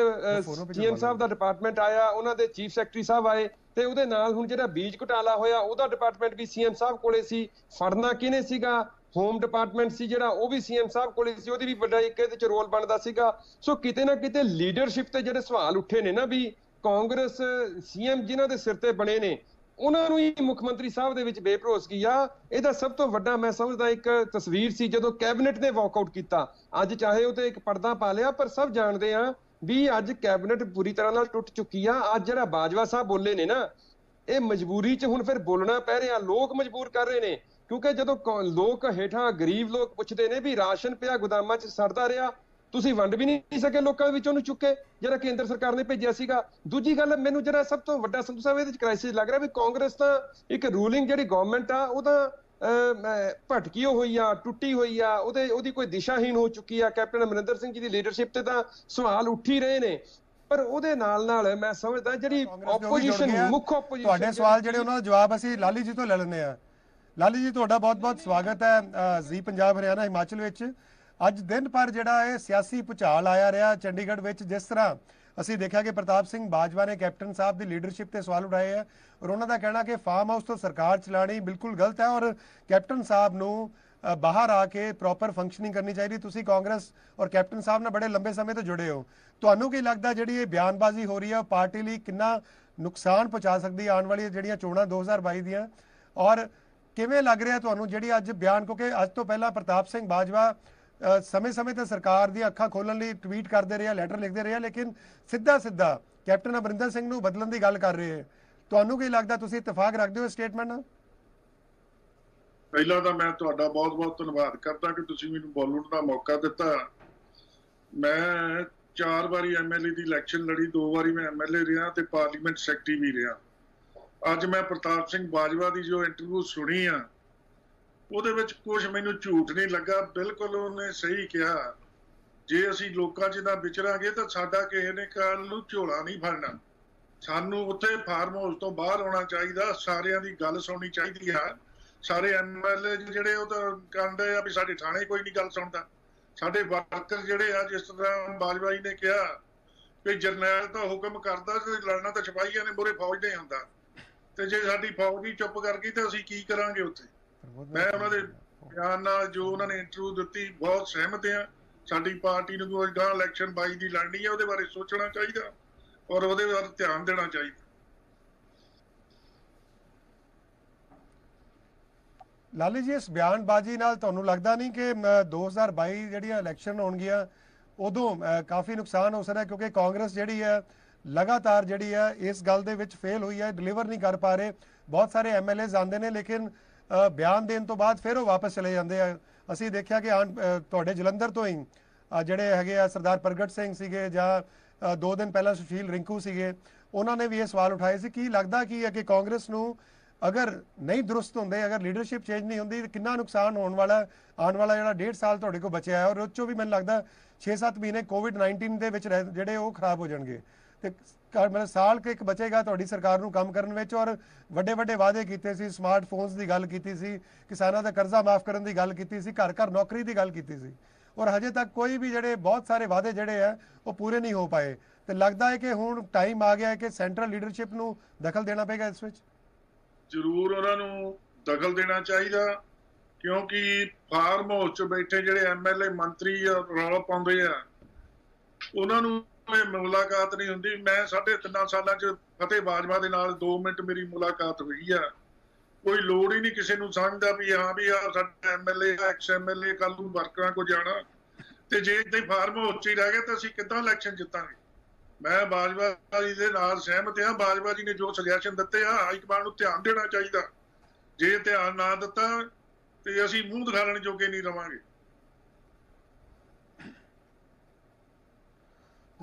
सीएम साहब दा डिपार्टमेंट आया, उहनां दे चीफ सैकटरी साहब आए ते उहदे नाल हुण जिहड़ा बीज घोटाला होया उहदा डिपार्टमेंट भी सीएम साहब कोले सी, फड़ना किहने सीगा होम डिपार्टमेंट सी जिहड़ा ओह वी सीएम साहब कोले सी, ओहदी भी बड़ा इक इहदे च रोल बनदा सीगा। सो किते ना किते लीडरशिप ते जिहड़े सवाल उठे ने ना भी कांग्रेस सीएम जिन्हां दे सिर ते बने ने उन्हां नूं ही मुख मंत्री साहब दे विच बेभरोसगी आ। इहदा सब तो वड्डा मैं समझदा इक तस्वीर सी जदों कैबिनेट ने वाकआउट कीता। अज चाहे उह ते इक पर्दा पा लिया पर सब जाणदे आ भी अज कैबिनेट पूरी तरह नाल टुट चुकी आ। अज जिहड़ा बाजवा साहब बोले ने ना ये मजबूरी च हुण फिर बोलना पै रहा, लोग मजबूर कर रहे ने क्योंकि जदों लोग हेठां गरीब लोग पुछदे ने भी राशन पिया गोदामां च सड़दा रहा तुसीं वंड भी नहीं सके लोकां विच उहनूं चुके जिहड़ा केंद्र सरकार ने भेजिया सीगा। दूजी गल मैनूं जिहड़ा सब तो वड्डा संधू साहिब इहदे च क्राइसिस लग रहा भी कांग्रेस तां इक रूलिंग जिहड़ी गवर्नमेंट आ उहदा भटकी हुई आ, टुटी हुई आ, उहदे उहदी कोई दिशाहीन हो चुकी आ। कैप्टन अमरिंदर सिंह जी की लीडरशिप ते तां सवाल उठ ही रहे ने पर उहदे नाल नाल मैं समझदा जिहड़ी ओपोजिशन मुख्य ओपोजिशन तुहाडे सवाल जिहड़े उहनां दा जवाब असीं लाली जी तो ले लैंदे आ। लाली जी तुहाडा बहुत-बहुत स्वागत है जी पंजाब हरियाणा हिमाचल विच। अज दिन भर जिहड़ा इह सियासी भुचाल आया रहा चंडीगढ़ विच, जिस तरह असीं देखा कि प्रताप सिंह बाजवा ने कैप्टन साहब की लीडरशिप पर सवाल उठाए हैं और उन्होंने कहना कि फार्म हाउस तो सरकार चलानी बिल्कुल गलत है और कैप्टन साहब नू बाहर आके प्रॉपर फंक्शनिंग करनी चाहिए। तुसी कांग्रेस और कैप्टन साहब ने बड़े लंबे समय तो जुड़े हो, तुहानू की लगता जिहड़ी ये बयानबाजी हो रही है पार्टी लिए कितना नुकसान पहुँचा सकती है आने वाली जिहड़ियां चोणां दो हज़ार बाई दियां, और किवें लग रहा तुहानू जिहड़ी अज बयान, क्योंकि अज तो पहला प्रताप सिंह बाजवा समय समय तो सरकार दी अखां खोलण लई ट्वीट करते रहे, लैटर लिखते रहे, लेकिन सीधा सीधा कैप्टन अमरिंदर सिंह नूं बदलण दी गल कर रहे हैं। तुहानू की लगदा तुसीं इतफाक रखदे हो स्टेटमेंट नाल? पहला तो मैं तुहाडा बहुत बहुत धन्नवाद करदा कि तुसीं मैनूं बॉलीवुड दा मौका दिता। मैं चार बारी एमएलए दी इलैक्शन लड़ी, दो बारी मैं एमएलए रहा ते पार्लीमेंट सैकटरी भी रहा। अज मैं प्रताप सिंह बाजवा दी जो इंटरव्यू सुनी आ ਉਹਦੇ ਵਿੱਚ ਕੁਛ ਮੈਨੂੰ ਝੂਠ ਨਹੀਂ ਲੱਗਾ, ਬਿਲਕੁਲ ਉਹਨੇ ਸਹੀ ਕਿਹਾ। ਜੇ ਅਸੀਂ ਲੋਕਾਂ 'ਚ ਨਾ ਵਿਚਰਾਂਗੇ ਤਾਂ ਸਾਡਾ ਕਿਸੇ ਨੇ ਕੱਲ ਨੂੰ ਝੋਲਾ ਨਹੀਂ ਫੜਨਾ। ਸਾਨੂੰ ਉੱਥੇ ਫਾਰਮ ਹਾਊਸ ਤੋਂ ਬਾਹਰ ਆਉਣਾ ਚਾਹੀਦਾ, ਸਾਰਿਆਂ ਦੀ ਗੱਲ ਸੁਣਨੀ ਚਾਹੀਦੀ ਆ। ਸਾਰੇ ਐਮ ਐਲ ਏ ਜਿਹੜੇ ਉਹ ਤਾਂ ਕਹਿੰਦੇ ਆ ਵੀ ਸਾਡੇ ਥਾਣੇ ਕੋਈ ਨਹੀਂ ਗੱਲ ਸੁਣਦਾ, ਸਾਡੇ ਵਰਕਰ ਜਿਹੜੇ ਆ, ਜਿਸ ਤਰ੍ਹਾਂ ਬਾਜਵਾ ਜੀ ਨੇ ਕਿਹਾ ਵੀ ਜਰਨੈਲ ਤਾਂ ਹੁਕਮ ਕਰਦਾ ਤੇ ਲੜਨਾ ਤਾਂ ਸਿਪਾਹੀਆਂ ਨੇ, ਮੂਹਰੇ ਫੌਜ ਨਹੀਂ ਹੁੰਦਾ, ਤੇ ਜੇ ਸਾਡੀ ਫੌਜ ਹੀ ਚੁੱਪ ਕਰ ਗਈ ਤਾਂ ਅਸੀਂ ਕੀ ਕਰਾਂਗੇ ਉੱਥੇ। ਮੈਂ ਉਹਨਾਂ ਦੇ ਬਿਆਨ ਨਾਲ ਜੋ ਉਹਨਾਂ ਨੇ ਇੰਟਰਵਿਊ ਦਿੱਤੀ ਬਹੁਤ ਸਹਿਮਤ ਆ। ਸਾਡੀ ਪਾਰਟੀ ਨੂੰ ਜੋ ਅਗਾਂਹ ਇਲੈਕਸ਼ਨ ਬਾਈ ਦੀ ਲੜਨੀ ਆ ਉਹਦੇ ਬਾਰੇ ਸੋਚਣਾ ਚਾਹੀਦਾ ਔਰ ਉਹਦੇ ਬਾਰੇ ਧਿਆਨ ਦੇਣਾ ਚਾਹੀਦਾ। ਲਾਲੀ ਜੀ ਇਸ ਬਿਆਨਬਾਜ਼ੀ ਨਾਲ ਤੁਹਾਨੂੰ ਲੱਗਦਾ ਨਹੀਂ ਕਿ ਦੋ ਹਜ਼ਾਰ ਬਾਈ ਜਿਹੜੀਆਂ ਇਲੈਕਸ਼ਨ ਹੋਣਗੀਆਂ ਉਦੋਂ ਕਾਫੀ ਨੁਕਸਾਨ ਹੋ ਸਕਦਾ, ਕਿਉਂਕਿ ਕਾਂਗਰਸ ਜਿਹੜੀ ਹੈ लगातार ਜਿਹੜੀ ਹੈ ਇਸ ਗੱਲ ਦੇ ਵਿੱਚ ਫੇਲ ਹੋਈ ਹੈ, ਡਿਲੀਵਰ ਨਹੀਂ ਕਰ ਪਾ ਰਹੇ। ਬਹੁਤ ਸਾਰੇ ਐਮ ਐਲ ਏ ਆਉਂਦੇ ਨੇ लेकिन बयान देने तो बाद फिर वो वापस चले जाते हैं। असी देखा कि आडे जलंधर तो ही जोड़े है सरदार प्रगट सिंह से ज दो दिन पहला सुशील रिंकू से, उन्होंने भी ये सवाल उठाए से कि लगता कि है कि कांग्रेस को अगर नहीं दुरुस्त होंगे, अगर लीडरशिप चेंज नहीं होंगी कि नुकसान होने वाला आने वाला जो डेढ़ साल थोड़े को बचे है और उस चो भी मैं लगता छे सत्त महीने कोविड नाइनटीन के जोड़े वो खराब हो जाएंगे। तो मतलब साल एक बचेगा थोड़ी सरकार नूं काम करने विच, और वड्डे वड्डे वादे कीते सी, स्मार्टफोन्स की गल की सी, किसानों का कर्जा माफ़ करने की गल की सी, घर घर नौकरी की गल की सी, और हजे तक कोई भी जोड़े बहुत सारे वादे जोड़े है वो पूरे नहीं हो पाए। तो लगता है कि हुण टाइम आ गया है कि सेंट्रल लीडरशिप नूं दखल देना पेगा इस विच। जरूर उन्होंने दखल देना चाहिए क्योंकि फार्म हाउस च बैठे जोड़े एम एल ए मंत्री रौला पाते हैं उन्होंने मुलाकात नहीं होंगी। मैं साढ़े तीन साल फतेह बाजवा के नाल दो मिनट मेरी मुलाकात हुई है। कोई लोड़ ही नहीं किसी को समझता भी हाँ भी आ साडा M L A ex M L A कल नूं वर्करां को जाना ते जे इदां फार्म हाउस च ही रह गए तो असीं किदां इलैक्शन जितांगे। मैं बाजवा जी दे नाल सहमत हाँ। बाजवा जी ने जो सुजैशन दिते आ हाईकमान नूं ध्यान देना चाहिए, जे ध्यान ना दिता तो असीं मूँह दिखाने जोगे नहीं रवांगे।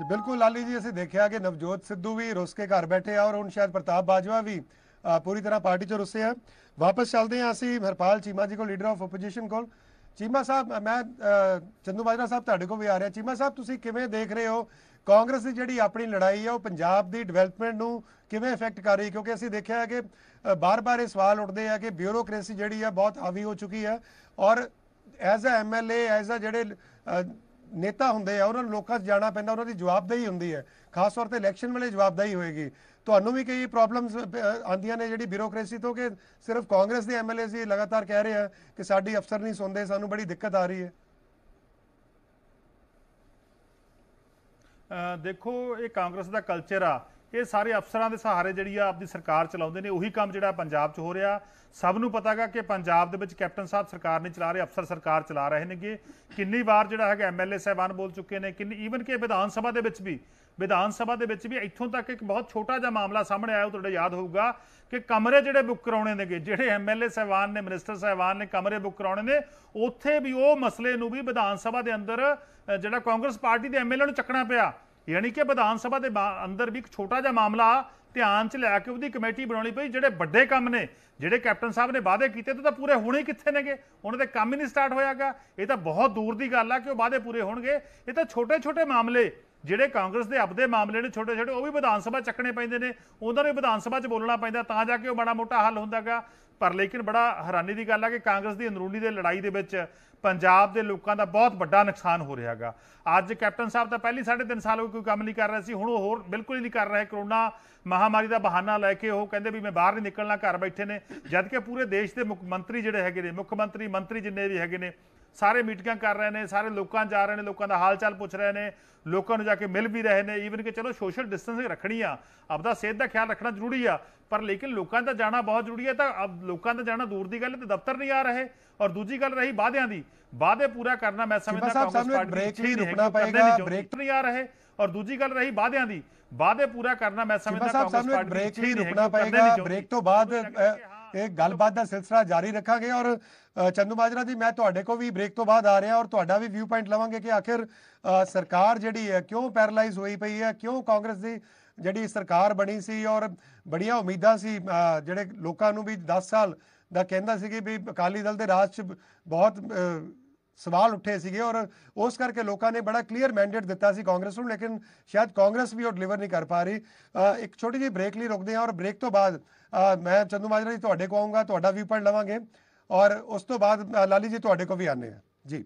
बिल्कुल लाली जी असीं देखिया कि नवजोत सिद्धू भी रुस के घर बैठे और हुण शायद प्रताप बाजवा भी पूरी तरह पार्टी चो रुसे है। वापस चलते हैं असीं हरपाल चीमा जी को, लीडर ऑफ ओपोजिशन को। चीमा साहब मैं चंदू बाजवा साहब तुहाडे को भी आ रहा, चीमा साहब तुसीं किवें देख रहे हो कांग्रेस की जिहड़ी अपनी लड़ाई है वो पंजाब की डिवेलपमेंट नूं किवें इफेक्ट कर रही, क्योंकि असीं देखिया है कि बार बार ये सवाल उठते हैं कि ब्यूरोक्रेसी जिहड़ी है बहुत हावी हो चुकी है और as a M L A as a जिहड़े नेता होंगे उन्होंने लोगों से जाना पैंदा, उन्होंने जवाबदेही होंगी है, खास तौर पर इलैक्शन वाले जवाबदेही होएगी। तो भी कई प्रॉब्लम्स आंदियां ने जी ब्यूरोक्रेसी तो कि सिर्फ कांग्रेस के एम एल ए लगातार कह रहे हैं कि साडी अफसर नहीं सुनते, सानू बड़ी दिक्कत आ रही है। आ, देखो ये कांग्रेस का कल्चर आ, ये सारे अफसरों के सहारे जी आपकी सरकार चलाते हैं, उही काम जो पंजाब च हो रहा। सबनों पता गा कि पंजाब के कैप्टन साहब सरकार नहीं चला रहे, अफसर सरकार चला रहे हैं। कि कितनी बार जो है एम एल ए साहबान बोल चुके हैं, कि ईवन कि विधान सभा के भी विधान सभा के भी इतों तक एक बहुत छोटा जहा मामला सामने आया, तो याद होगा कि कमरे जोड़े बुक कराने ने जोड़े एम एल ए साहबान ने मिनिस्टर साहबान ने कमरे बुक कराने ने, उत्थे भी वो मसले नूं भी विधान सभा के अंदर जोड़ा कांग्रेस पार्टी के एम एल ए चकना पिया। यानी कि विधान सभा के अंदर भी एक छोटा जहा मामला ध्यान च लैके उसकी कमेटी बनानी पई। जोड़े बड़े काम ने जोड़े कैप्टन साहब ने वादे किए तो पूरे होने ही कितने ने गे, उन्होंने काम ही नहीं स्टार्ट होयागा। ये तो बहुत दूर की गल आ कि वादे पूरे होणगे। ये तो छोटे छोटे मामले जिहड़े कांग्रेस के अपने मामले ने छोटे छोटे, वो भी विधान सभा चकने पैंदे ने, उन्होंने विधान सभा च बोलना पैंदा तां जाके वो बड़ा मोटा हल हुंदा गा। पर लेकिन बड़ा हैरानी की गल है कि कांग्रेस की अंदरूनी दे लड़ाई दे विच पंजाब के लोगों का बहुत बड़ा नुकसान हो रहा है। अज कैप्टन साहब तो पहले साढ़े तीन साल कोई काम नहीं कर रहे थे, हुण वो होर बिल्कुल ही नहीं कर रहे। करोना महामारी का बहाना लैके वो कहते भी मैं बाहर नहीं निकलना, घर बैठे ने, जबकि पूरे देश के मुख मंत्री जिहड़े हैगे ने, मुख्यमंत्री मंत्री जिन्ने भी हैगे ने, सारे मीटिंगां कर रहे हैं, सारे लोगों जा रहे हैं, लोगों का हाल चाल पूछ रहे हैं, लोगों जाके मिल भी रहे हैं। ईवन कि चलो सोशल डिस्टेंसिंग रखनी आ, अपना सेहत का ख्याल रखना जरूरी आ, पर लेकिन लोगों का जाना बहुत जरूरी है। तो अब लोगों का जाना दूर की गल, तो दफ्तर नहीं आ रहे। और दूजी गल रही वादों की, वादे पूरा करना मैं समझता कांग्रेस नहीं आ रहे और दूजी गल रही वादों की वादे पूरा करना मैं समझता ब्रेक ही रुकना पड़ेगा। ब्रेक तो बाद एक गलबात का सिलसिला जारी रखांगे। और चंदू माजरा जी, मैं तुहाडे को भी ब्रेक तो बाद आ रहा और तुहाडा भी व्यू पॉइंट लवांगे कि आखिर सरकार जिहड़ी है क्यों पैरलाइज होई पई है, क्यों कांग्रेस की जिहड़ी सरकार बनी सी और बड़ियां उम्मीदां सी, जिहड़े लोकां नूं भी दस साल दा कहंदा सी कि भी अकाली दल दे राज च बहुत सवाल उठे सीगे और उस करके लोगों ने बड़ा क्लीयर मैंडेट दिता सी कांग्रेस को, लेकिन शायद कांग्रेस भी वो डिलीवर नहीं कर पा रही। एक छोटी जी ब्रेक लिए रोकते हैं और ब्रेक तो बाद मैं चंदू माजरा जी तुहाडे को आऊँगा, तुहाडा व्यू पॉइंट लवांगे और उस तो बाद लाली जी तुहाडे को भी आने हैं जी।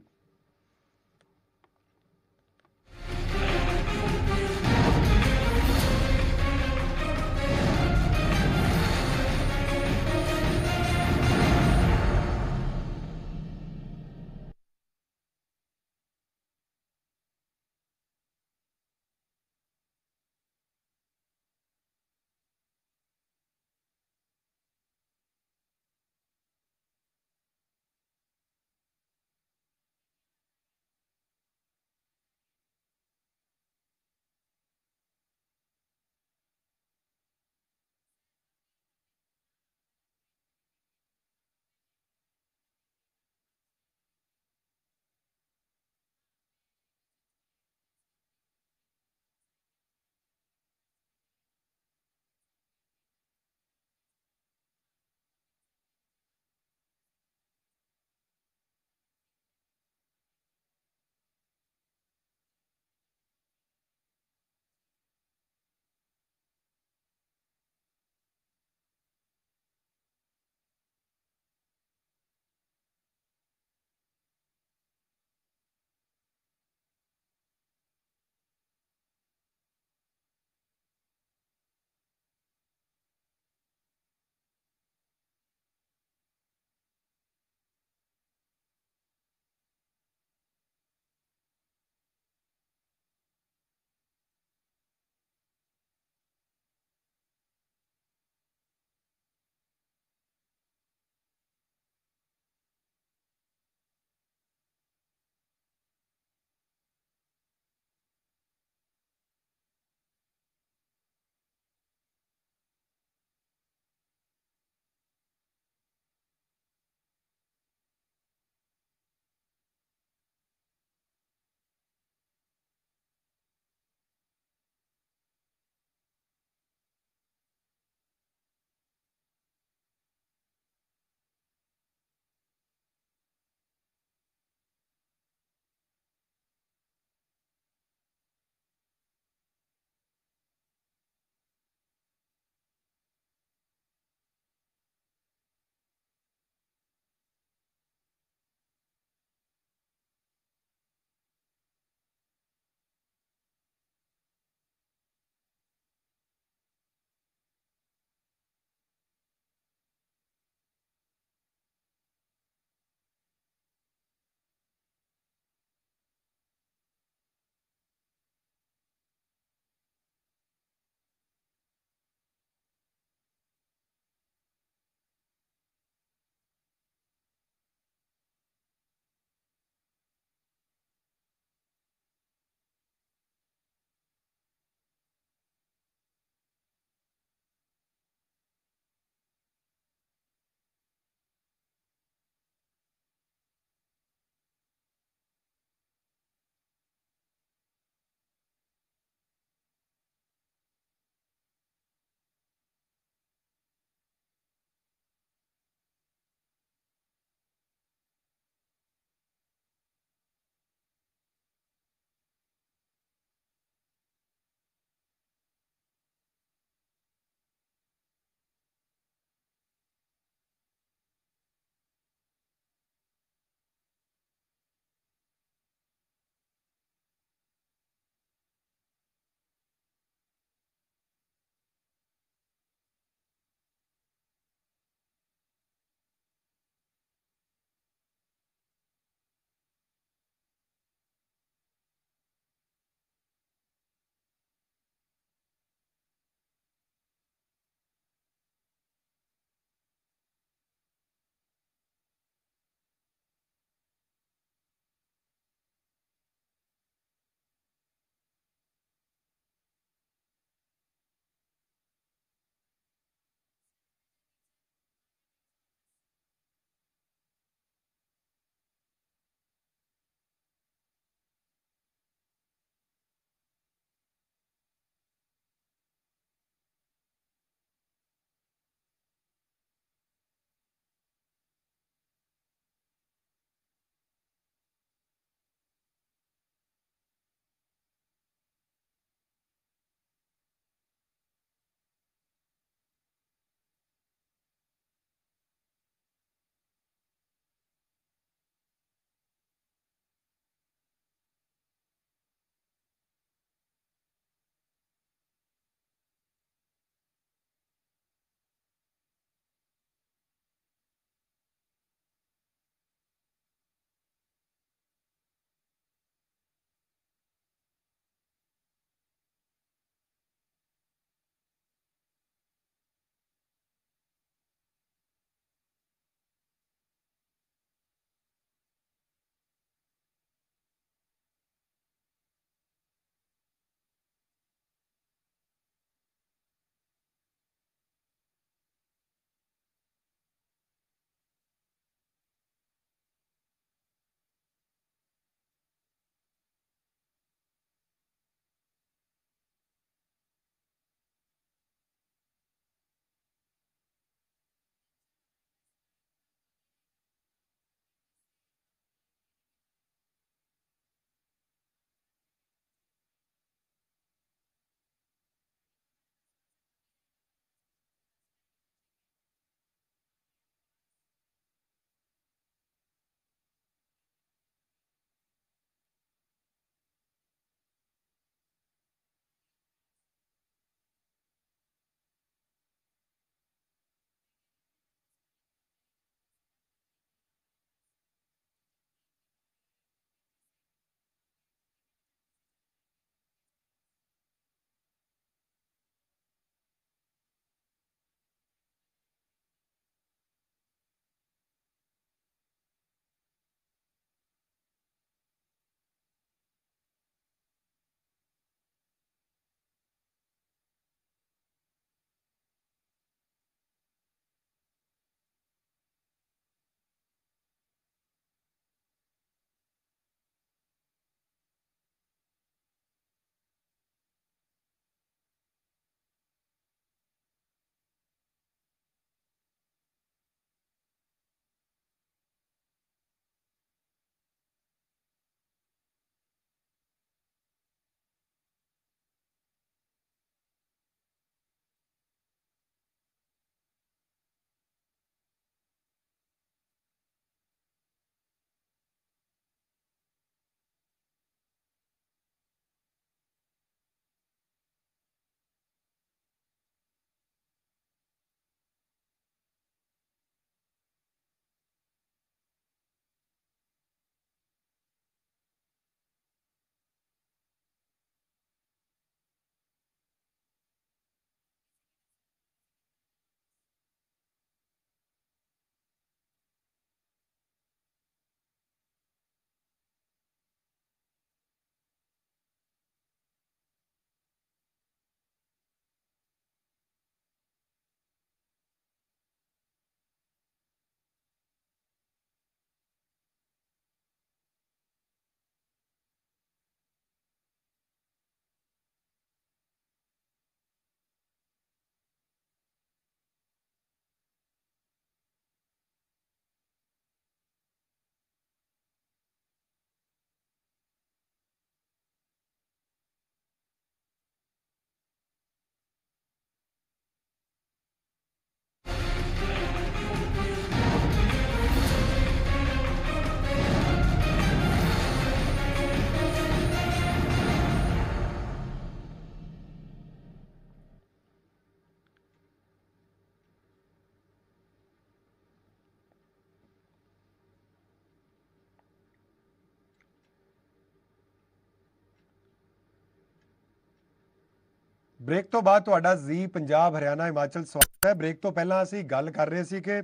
ਬ੍ਰੇਕ ਤੋਂ ਬਾਅਦ ਤੁਹਾਡਾ ਜੀ ਪੰਜਾਬ ਹਰਿਆਣਾ ਹਿਮਾਚਲ ਸਵਾਗਤ ਹੈ। ਬ੍ਰੇਕ ਤੋਂ ਪਹਿਲਾਂ ਅਸੀਂ ਗੱਲ ਕਰ ਰਹੇ ਸੀ ਕਿ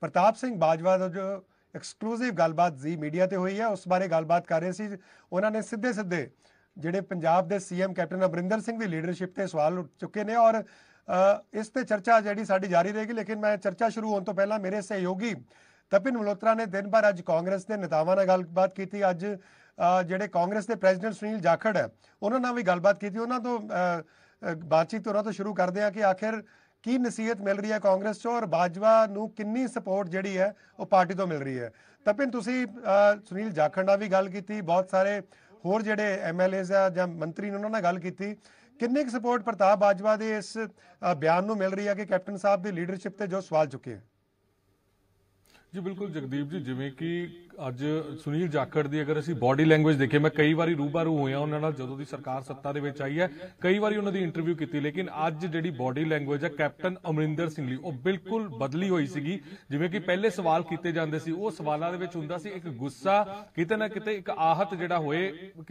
ਪ੍ਰਤਾਪ ਸਿੰਘ ਬਾਜਵਾ ਦਾ ਜੋ ਐਕਸਕਲੂਸਿਵ ਗੱਲਬਾਤ ਜੀ ਮੀਡੀਆ ਤੇ ਹੋਈ ਹੈ ਉਸ ਬਾਰੇ ਗੱਲਬਾਤ ਕਰ ਰਹੇ ਸੀ। ਉਹਨਾਂ ਨੇ ਸਿੱਧੇ ਸਿੱਧੇ ਜਿਹੜੇ ਪੰਜਾਬ ਦੇ ਸੀਐਮ ਕੈਪਟਨ ਅਮਰਿੰਦਰ ਸਿੰਘ ਦੀ ਲੀਡਰਸ਼ਿਪ ਤੇ ਸਵਾਲ ਉੱਠ ਚੁੱਕੇ ਨੇ ਔਰ इस पर चर्चा जी साड़ी जारी रहेगी। लेकिन मैं चर्चा शुरू होने तो पहला मेरे सहयोगी तपिन मल्होत्रा ने दिन भर अज कांग्रेस के नेतावां नाल गलबात की। अज जिहड़े कांग्रेस के प्रेजिडेंट सुनील जाखड़ है उन्होंने नाल भी गलबात की। उन्होंने तो बातचीत उन्होंने तो शुरू करते हैं कि आखिर की नसीहत मिल रही है कांग्रेस चो और बाजवा नूं कितनी सपोर्ट जिहड़ी है वो पार्टी तो मिल रही है। तपिन तुसीं सुनील जाखड़ नाल भी गल की, बहुत सारे होर जिहड़े एम एल एज आ जां मंत्री ने उन्होंने गल की, कितनी सपोर्ट प्रताप बाजवा दे इस बयान नूं मिल रही है कि कैप्टन साहब दी लीडरशिप ते जो सवाल चुके हैं? जी बिल्कुल जगदीप जी, जिवें कि अज सुनील जाखड़ की अगर असीं बॉडी लैंग्वेज देखिए, मैं कई बार रूबरू होया उन्हां नाल जदों दी सरकार सत्ता दे विच आई है, कई बार उन्हां दी इंटरव्यू की, लेकिन अज जिहड़ी बॉडी लैंग्वेज है कैप्टन अमरिंदर सिंह ली बिल्कुल बदली हुई सीगी। जिवें कि पहले सवाल किए जाते सी उह सवालों दे विच हुंदा सी एक गुस्सा, किते ना किते एक आहत जिहड़ा होए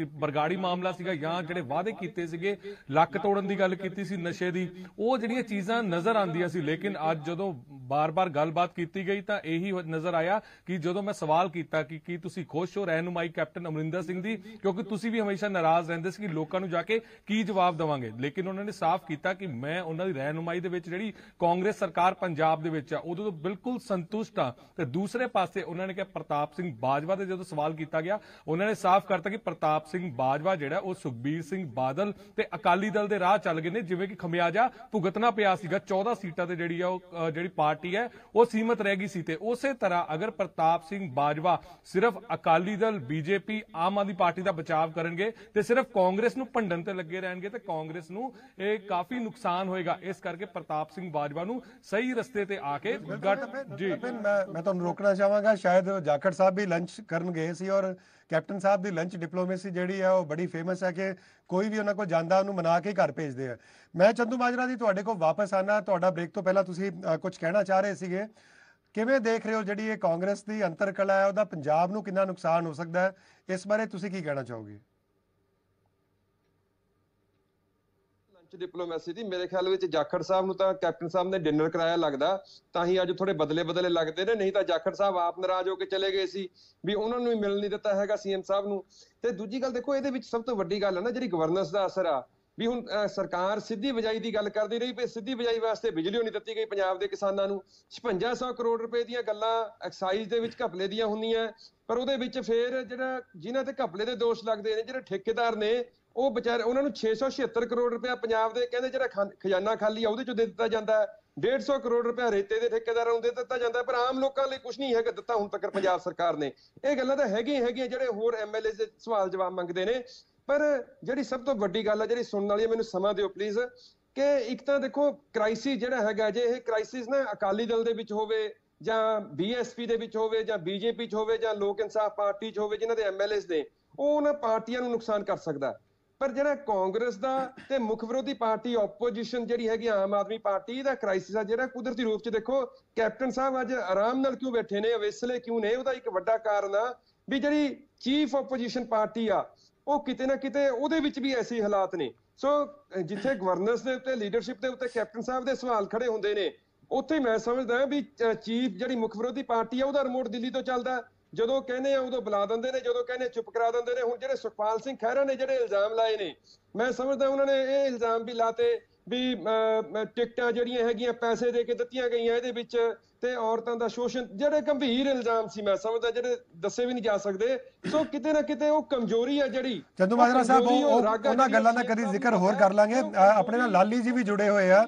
कि बरगाड़ी मामला सीगा जां जिहड़े वादे कीते सीगे लक्क तोड़न दी गल कीती सी नशे दी, उह जिहड़ियां चीज़ां नज़र आंदियां सी। लेकिन अज जदों बार बार गलबात कीती गई तां इही नज़र आया कि जदों मैं सवाल कीता कि की तुसी खुश हो रहनुमाई कैप्टन अमरिंदर सिंह दी, क्योंकि तुसी भी हमेशा नाराज रहंदे सी कि लोकां नूं जाके की जवाब देवांगे। लेकिन उन्होंने साफ किया कि मैं उन्होंने रहनुमाई दे विच जेहड़ी कांग्रेस सरकार पंजाब दे विच आ उदों तो बिल्कुल संतुष्ट हां। ते दूसरे पासे उन्होंने कहा प्रताप सिंह बाजवा दे जदों सवाल किया गया उन्होंने साफ करता कि प्रताप सिंह बाजवा जिहड़ा ओह सुखबीर सिंह बादल ते अकाली दल दे राह चल गए ने, जिवें कि खमियाजा भुगतना पिया सीगा। चौदह सीटां ते जिहड़ी आ जिहड़ी पार्टी है ओह सीमित रह गई सी। ते उसे तरह अगर प्रताप सिंह बाजवा सिर्फ अकाली दल बीजेपी आम आदमी पार्टी का बचाव करेंगे ते सिर्फ कांग्रेस नूं भंडण ते लगे रहणगे ते कांग्रेस नूं इह काफी नुकसान होएगा। इस करके प्रताप सिंह बाजवा नूं सही रस्ते ते आके गट जी मैं मैं तुहानूं रोकना चाहांगा। शायद जाखड़ साहब भी लंच करन गए सी और कैप्टन साहब की लंच डिप्लोमेसी जिहड़ी है वो बड़ी फेमस है कि कोई भी उन्हां कोल जांदा उन्हूं मना के घर भेजदे है। मैं चंदू माजरा जी तुहाडे कोल वापस आना, तुहाडा ब्रेक तो पहला तुसीं कुछ कहना चाह रहे सीगे, किवें देख रहे हो जिहड़ी ये कांग्रेस की अंतरकला है उहदा पंजाब नूं कितना नुकसान हो सकता है, इस बारे तुसीं की कहना चाहोगे? लंच डिप्लोमेसी दी मेरे ख्याल विच जाखड़ साहब नूं तां कैप्टन साहब ने डिनर कराया लगदा तां ही अज थोड़े बदले बदले लगदे ने, नहीं तां जाखड़ साहब आप नाराज होकर चले गए सी भी उन्हां नूं मिल नहीं दित्ता हैगा सीएम साहब नूं। ते दूजी गल देखो इहदे विच सब तों वड्डी गल है ना जिहड़ी गवर्नेंस दा असर आ भी हुण सरकार सीधी बिजाई की गल करती रही, सीधी बिजाई वास्ते बिजली नहीं दिती गई पंजाब के किसानों को, छपंजा सौ करोड़ रुपए दी गल्लां एक्साइज दे विच घपले दी हुंदियां, पर उहदे विच फिर जिहड़ा जिन्हां ते घपले दे दोष लगदे ने जिहड़े ठेकेदार ने वो बेचारे उन्हां नूं छे सौ छिहत्तर करोड़ रुपया पंजाब दे कहंदे जिहड़ा खजाना खाली आ उहदे चों दे दित्ता जांदा है, डेढ़ सौ करोड़ रुपया रेते के ठेकेदारों को दे दिता जाता है, पर आम लोगों लिए कुछ नहीं है दिता हुण तक पंजाब सरकार ने। यह गल्लां तां हैगियां हैगियां जिहड़े होर एम एल ए सवाल जवाब मंगते हैं, पर जिहड़ी सब तो वड्डी गल है जिहड़ी सुनने वाली है मैनूं समा दिओ प्लीज़ कि एक तां देखो क्राइसिस जिहड़ा हैगा जे इह क्राइसिस ना अकाली दल दे विच होवे जां बीएसपी दे विच होवे जां बीजेपी च होवे जां लोक इंसाफ पार्टी च होवे जिन्हां दे एम एल एस ने ओह उहनां पार्टियां नूं नुकसान कर सकदा, पर जिहड़ा कांग्रेस दा ते मुख विरोधी पार्टी ओपोजिशन जिहड़ी हैगी आम आदमी पार्टी दा क्राइसिस आ जिहड़ा कुदरती रूप च देखो कैप्टन साहब अज आराम नाल क्यों बैठे ने अवेसले क्यों ने उहदा एक वड्डा कारण आ भी जिहड़ी चीफ ओपोजिशन पार्टी आ ਉਹ ਕਿਤੇ ਨਾ ਕਿਤੇ ਉਹਦੇ ਵਿੱਚ ਵੀ ਐਸੇ ਹਾਲਾਤ ਨੇ। ਸੋ ਜਿੱਥੇ ਗਵਰਨੈਂਸ ਦੇ ਉੱਤੇ ਲੀਡਰਸ਼ਿਪ ਦੇ ਉੱਤੇ ਕੈਪਟਨ ਸਾਹਿਬ ਦੇ ਸਵਾਲ ਖੜੇ ਹੁੰਦੇ ਨੇ ਉੱਥੇ ਮੈਂ ਸਮਝਦਾ ਵੀ ਚੀਫ ਜਿਹੜੀ ਮੁੱਖ ਵਿਰੋਧੀ ਪਾਰਟੀ ਆ ਉਹਦਾ ਰਿਮੋਟ ਦਿੱਲੀ ਤੋਂ ਚੱਲਦਾ, ਜਦੋਂ ਕਹਿੰਦੇ ਆ ਉਦੋਂ ਬੁਲਾ ਦਿੰਦੇ ਨੇ, ਜਦੋਂ ਕਹਿੰਦੇ ਚੁੱਪ ਕਰਾ ਦਿੰਦੇ ਨੇ। ਹੁਣ ਜਿਹੜੇ ਸੁਖਪਾਲ ਸਿੰਘ ਖਹਿਰਾ ਨੇ ਜਿਹੜੇ ਇਲਜ਼ਾਮ ਲਾਏ ਨੇ ਮੈਂ ਸਮਝਦਾ ਉਹਨਾਂ ਨੇ ਇਹ ਇਲਜ਼ਾਮ ਵੀ ਲਾਤੇ ਵੀ ਟਿਕਟਾਂ ਜਿਹੜੀਆਂ ਹੈਗੀਆਂ ਪੈਸੇ ਦੇ ਕੇ ਦਿੱਤੀਆਂ ਗਈਆਂ ਇਹਦੇ ਵਿੱਚ ਤੇ ਔਰਤਾਂ ਦਾ ਸ਼ੋਸ਼ਣ, ਜਿਹੜੇ ਗੰਭੀਰ ਇਲਜ਼ਾਮ ਸੀ ਮੈਂ ਸਮਝਦਾ ਜਿਹੜੇ ਦੱਸੇ ਵੀ ਨਹੀਂ ਜਾ ਸਕਦੇ। ਸੋ ਕਿਤੇ ਨਾ ਕਿਤੇ ਉਹ ਕਮਜ਼ੋਰੀ ਆ ਜਿਹੜੀ ਚੰਦੂ ਮਾਜਰਾ ਸਾਹਿਬ ਉਹਨਾਂ ਗੱਲਾਂ ਦਾ ਕਦੀ ਜ਼ਿਕਰ ਹੋਰ ਕਰ ਲਾਂਗੇ। ਆਪਣੇ ਨਾਲ ਲਾਲੀ ਜੀ ਵੀ ਜੁੜੇ ਹੋਏ ਆ,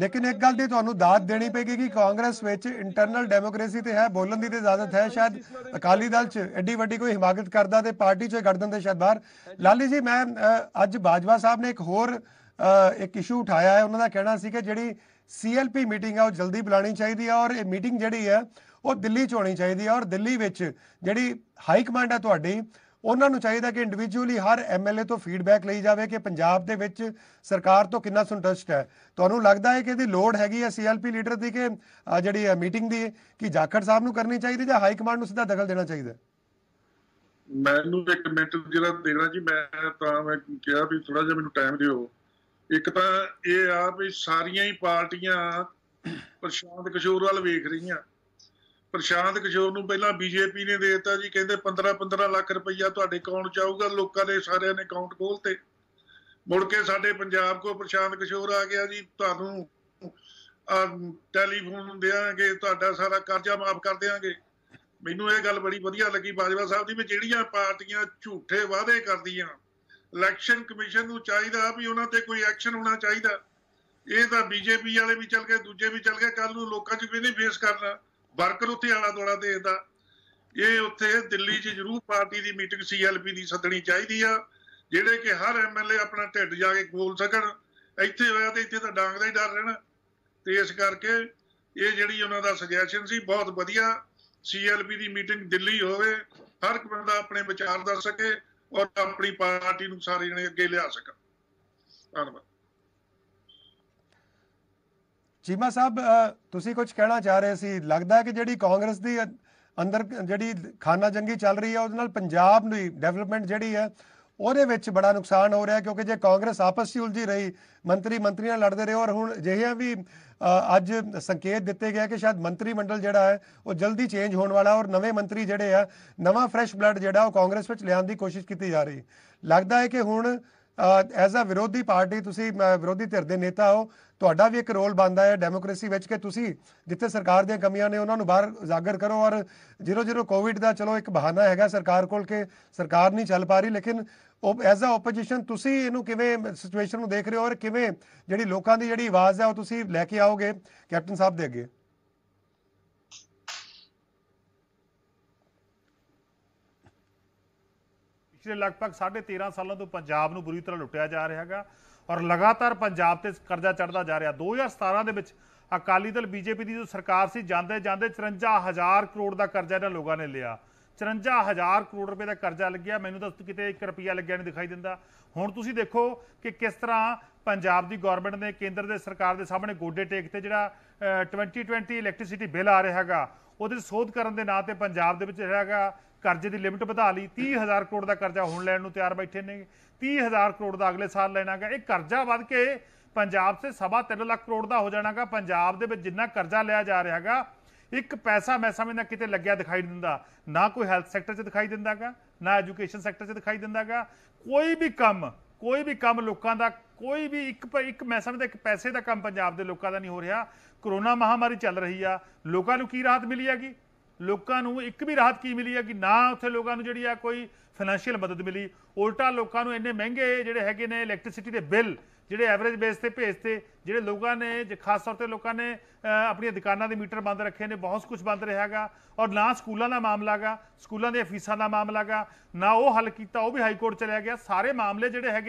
ਲੇਕਿਨ ਇੱਕ ਗੱਲ ਦੀ ਤੁਹਾਨੂੰ ਦਾਤ ਦੇਣੀ ਪਏਗੀ ਕਿ ਕਾਂਗਰਸ ਵਿੱਚ ਇੰਟਰਨਲ ਡੈਮੋਕ੍ਰੇਸੀ ਤੇ ਹੈ, ਬੋਲਣ ਦੀ ਤੇ ਇਜਾਜ਼ਤ ਹੈ, ਸ਼ਾਇਦ ਅਕਾਲੀ ਦਲ 'ਚ ਐਡੀ ਵੱਡੀ ਕੋਈ ਹਿਮਾਕਤ ਕਰਦਾ ਤੇ ਪਾਰਟੀ 'ਚ ਗੜਦਨ ਦੇ ਸ਼ਾਇਦ ਬਾਹਰ। ਲਾਲੀ ਜੀ ਮੈਂ ਅੱਜ ਬਾਜਵਾ ਸਾਹਿਬ ਨੇ ਇੱਕ ਹੋਰ एक इशू उठाया है, उन्होंने कहना सी कि जी सी एल पी मीटिंग है वो जल्दी बुलानी चाहिए है और मीटिंग जी है वो दिल्ली च होनी चाहिए और दिल्ली जी हाई कमांड है तुहाडी उन्होंने चाहिए कि इंडिविजुअली हर एम एल ए तो फीडबैक ली जाए कि पंजाब दे विच सरकार तो कितना संतुष्ट है। तुहानूं लगता है कि इहदी लोड़ हैगी है सी एल पी लीडर की कि जी मीटिंग की कि जाखड़ साहब नूं करनी चाहिए या हाई कमांड नूं सीधा दखल देना चाहिए? मैं एक मिनट जरा देना जी, मैं तां मैं कहा भी थोड़ा जिहा मैनूं टाइम दिओ एक तो यह आ भी सारिया ही पार्टियां प्रशांत किशोर वाल वेख रही। प्रशांत किशोर नूं पहला बीजेपी ने देता जी, कहते पंद्रह पंद्रह लाख रुपया तुहाडे अकाउंट चाहूगा, लोगों ने सारे ने अकाउंट खोलते। मुड़ के साडे पंजाब को प्रशांत किशोर आ गया जी, तुहानूं टैलीफोन देंगे, तुहाडा सारा कर्जा माफ कर देंगे। मैनूं यह गल बड़ी वधिया लगी बाजवा साहब दी, भी जिहड़ियां पार्टियां झूठे वादे करदियां इलैक्शन कमीशन नूं चाहीदा भी उन्हां ते कोई एक्शन होना चाहीदा। इह तां बीजेपी वाले भी चल गए, दूजे भी चल गए, कल नूं लोकां 'च भी नहीं फेस करना। वर्कर उत्थे आला दुआला देखदा। इह उत्थे दिल्ली 'च जरूर पार्टी दी मीटिंग सी एल पी दी सदनी चाहीदी आ, जिहड़े कि हर एम एल ए अपना ढिड जाके खोल सकण। इत्थे होया ते इत्थे तां डांग दा ही डर रहणा, ते इस करके इह जिहड़ी उन्हां दा सुजैशन सी बहुत वधिया। सी एल पी की मीटिंग दिल्ली होवे, हर एक बंदा अपने विचार दस सके और अपनी पार्टी नूं सारे जणे अगे लिया सकन। धन्नवाद। चीमा साहब, तुसीं कुछ कहना चाह रहे सी। लगता है कि जिहड़ी कांग्रेस दी अंदर जिहड़ी खाना जंगी चल रही है, उहदे नाल पंजाब दी डेवलपमेंट जिहड़ी है उहदे विच बड़ा नुकसान हो रहा है, क्योंकि जे कांग्रेस आपस ही उलझी रही, मंत्री मंत्रियां लड़ते रहे, और हुण जिहियां भी अज संकेत दिते गए कि शायद मंत्रीमंडल जिहड़ा है वो जल्दी चेंज होने वाला, और नवे मंत्री जिहड़े आ नवा फ्रैश ब्लड जिहड़ा वो कांग्रेस विच लिआउण दी कोशिश की जा रही। लगता है कि हुण एज अ विरोधी पार्टी तुसीं विरोधी धिर दे नेता हो, तुहाडा भी एक रोल बनता है डेमोक्रेसी विच कि तुसीं जिथे सरकार दी कमियां ने उन्हां नूं बाहर उजागर करो। और जीरो जीरो कोविड दा चलो एक बहाना हैगा सरकार कोल कि सरकार नहीं चल पा रही, लेकिन एज अ ओपोजिशन तुसीं इहनूं किवें सिचुएशन नूं देख रहे हो और किवें जिहड़ी लोकां दी जिहड़ी आवाज़ है वो तुसीं लैके आओगे कैप्टन साहब दे अगे? पिछले लगभग साढ़े तेरह सालों तो पंजाब नूं बुरी तरह लुटिया जा रहा है और लगातार पंजाब ते करजा चढ़ता जा रहा। दो हज़ार सतारह दे विच अकाली दल बीजेपी की जो सरकार सी, जांदे जांदे चरंजा हज़ार करोड़ का करजा इन्हां लोगों ने लिया। चरंजा हज़ार करोड़ रुपए का करजा लग्या, मैनूं तां किते एक रुपया लग्या नहीं दिखाई दिंदा। हुण तुसीं देखो कि किस तरह पंजाब दी गौरमेंट ने केंद्र दे सरकार दे सामने गोडे टेकते। जिहड़ा ट्वेंटी ट्वेंटी इलैक्ट्रिसिटी बिल आ रहा है उहदे सोध करन दे नां ते पंजाब दे विच हैगा ਕਰਜ਼ੇ ਦੀ ਲਿਮਟ ਵਧਾ ਲਈ। तीस हज़ार ਕਰੋੜ ਦਾ ਕਰਜ਼ਾ ਹੁਣ ਲੈਣ ਨੂੰ ਤਿਆਰ ਬੈਠੇ ਨੇ। तीस हज़ार ਕਰੋੜ ਦਾ ਅਗਲੇ ਸਾਲ ਲੈਣਾਗਾ। ਇਹ ਕਰਜ਼ਾ ਵੱਧ ਕੇ ਪੰਜਾਬ ਸੇ ਸਵਾ तीन ਲੱਖ ਕਰੋੜ ਦਾ ਹੋ ਜਾਣਾਗਾ। ਪੰਜਾਬ ਦੇ ਵਿੱਚ ਜਿੰਨਾ ਕਰਜ਼ਾ ਲਿਆ ਜਾ ਰਿਹਾ ਹੈਗਾ ਇੱਕ ਪੈਸਾ ਮੈਂ ਸਮਝਦਾ ਕਿਤੇ ਲੱਗਿਆ ਦਿਖਾਈ ਨਹੀਂ ਦਿੰਦਾ। ਨਾ ਕੋਈ ਹੈਲਥ ਸੈਕਟਰ 'ਚ ਦਿਖਾਈ ਦਿੰਦਾ ਗਾ, ਨਾ ਐਜੂਕੇਸ਼ਨ ਸੈਕਟਰ 'ਚ ਦਿਖਾਈ ਦਿੰਦਾ ਗਾ। ਕੋਈ ਵੀ ਕੰਮ ਕੋਈ ਵੀ ਕੰਮ ਲੋਕਾਂ ਦਾ ਕੋਈ ਵੀ ਇੱਕ ਇੱਕ ਮੈਂ ਸਮਝਦਾ ਇੱਕ ਪੈਸੇ ਦਾ ਕੰਮ ਪੰਜਾਬ ਦੇ ਲੋਕਾਂ ਦਾ ਨਹੀਂ ਹੋ ਰਿਹਾ। ਕਰੋਨਾ ਮਹਾਮਾਰੀ ਚੱਲ ਰਹੀ ਆ, ਲੋਕਾਂ ਨੂੰ ਕੀ ਰਾਹਤ ਮਿਲੀ ਹੈਗੀ? लोगों को एक भी राहत की मिली है कि ना उत्थे लोगों को जी कोई फाइनैशियल मदद मिली। उल्टा लोगों को इन्ने महंगे जोड़े है इलैक्ट्रिसिटी के बिल जोड़े एवरेज बेस पर भेजते। जोड़े लोगों ने खास तौर पर लोगों ने अपन दुकानों के मीटर बंद रखे ने, बहुत कुछ बंद रहा गा। और ना स्कूलों का मामला गा, स्कूलों की फीसा का मामला गा, ना वो हल किया, वो भी हाई कोर्ट चलिया गया। सारे मामले जोड़े है